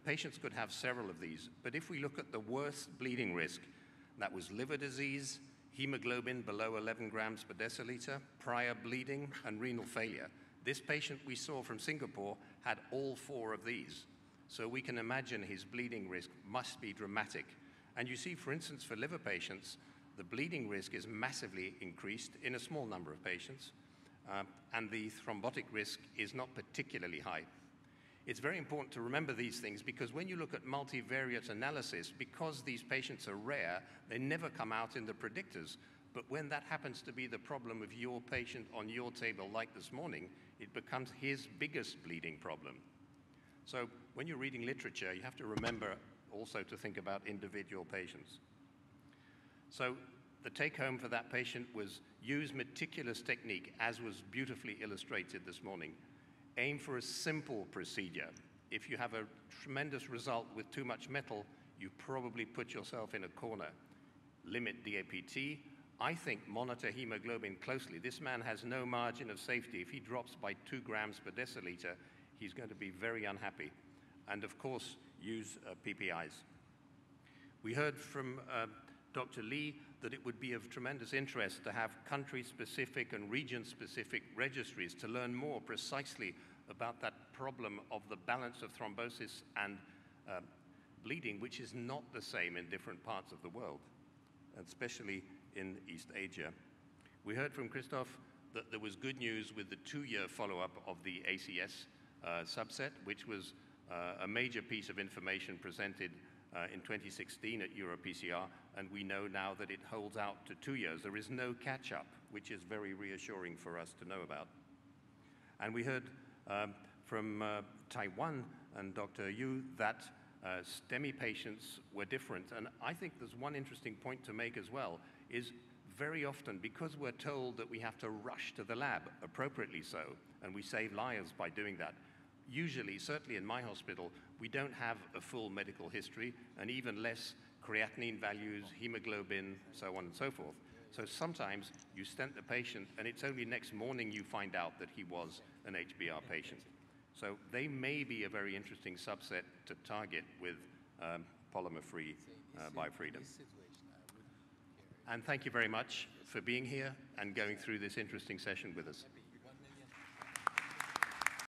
patients could have several of these, but if we look at the worst bleeding risk, that was liver disease, hemoglobin below 11 grams per deciliter, prior bleeding, and renal failure. This patient we saw from Singapore had all 4 of these. So we can imagine his bleeding risk must be dramatic. And you see, for instance, for liver patients, the bleeding risk is massively increased in a small number of patients, and the thrombotic risk is not particularly high. It's very important to remember these things because when you look at multivariate analysis, because these patients are rare, they never come out in the predictors. But when that happens to be the problem of your patient on your table, like this morning, it becomes his biggest bleeding problem. So when you're reading literature, you have to remember also to think about individual patients. So the take-home for that patient was use meticulous technique, as was beautifully illustrated this morning. Aim for a simple procedure. If you have a tremendous result with too much metal, you probably put yourself in a corner. Limit DAPT. I think monitor hemoglobin closely. This man has no margin of safety. If he drops by 2 grams per deciliter, he's going to be very unhappy. And of course, use PPIs. We heard from Dr. Lee that it would be of tremendous interest to have country-specific and region-specific registries to learn more precisely about that problem of the balance of thrombosis and bleeding, which is not the same in different parts of the world, especially in East Asia. We heard from Christoph that there was good news with the 2-year follow-up of the ACS subset, which was a major piece of information presented in 2016 at EuroPCR, and we know now that it holds out to 2 years. There is no catch-up, which is very reassuring for us to know about. And we heard from Taiwan and Dr. Yu that STEMI patients were different. And I think there's one interesting point to make as well, is very often, because we're told that we have to rush to the lab, appropriately so, and we save lives by doing that, usually, certainly in my hospital, we don't have a full medical history, and even less creatinine values, hemoglobin, so on and so forth. So sometimes you stent the patient, and it's only next morning you find out that he was an HBR patient. So they may be a very interesting subset to target with polymer-free BioFreedom. And thank you very much for being here and going through this interesting session with us.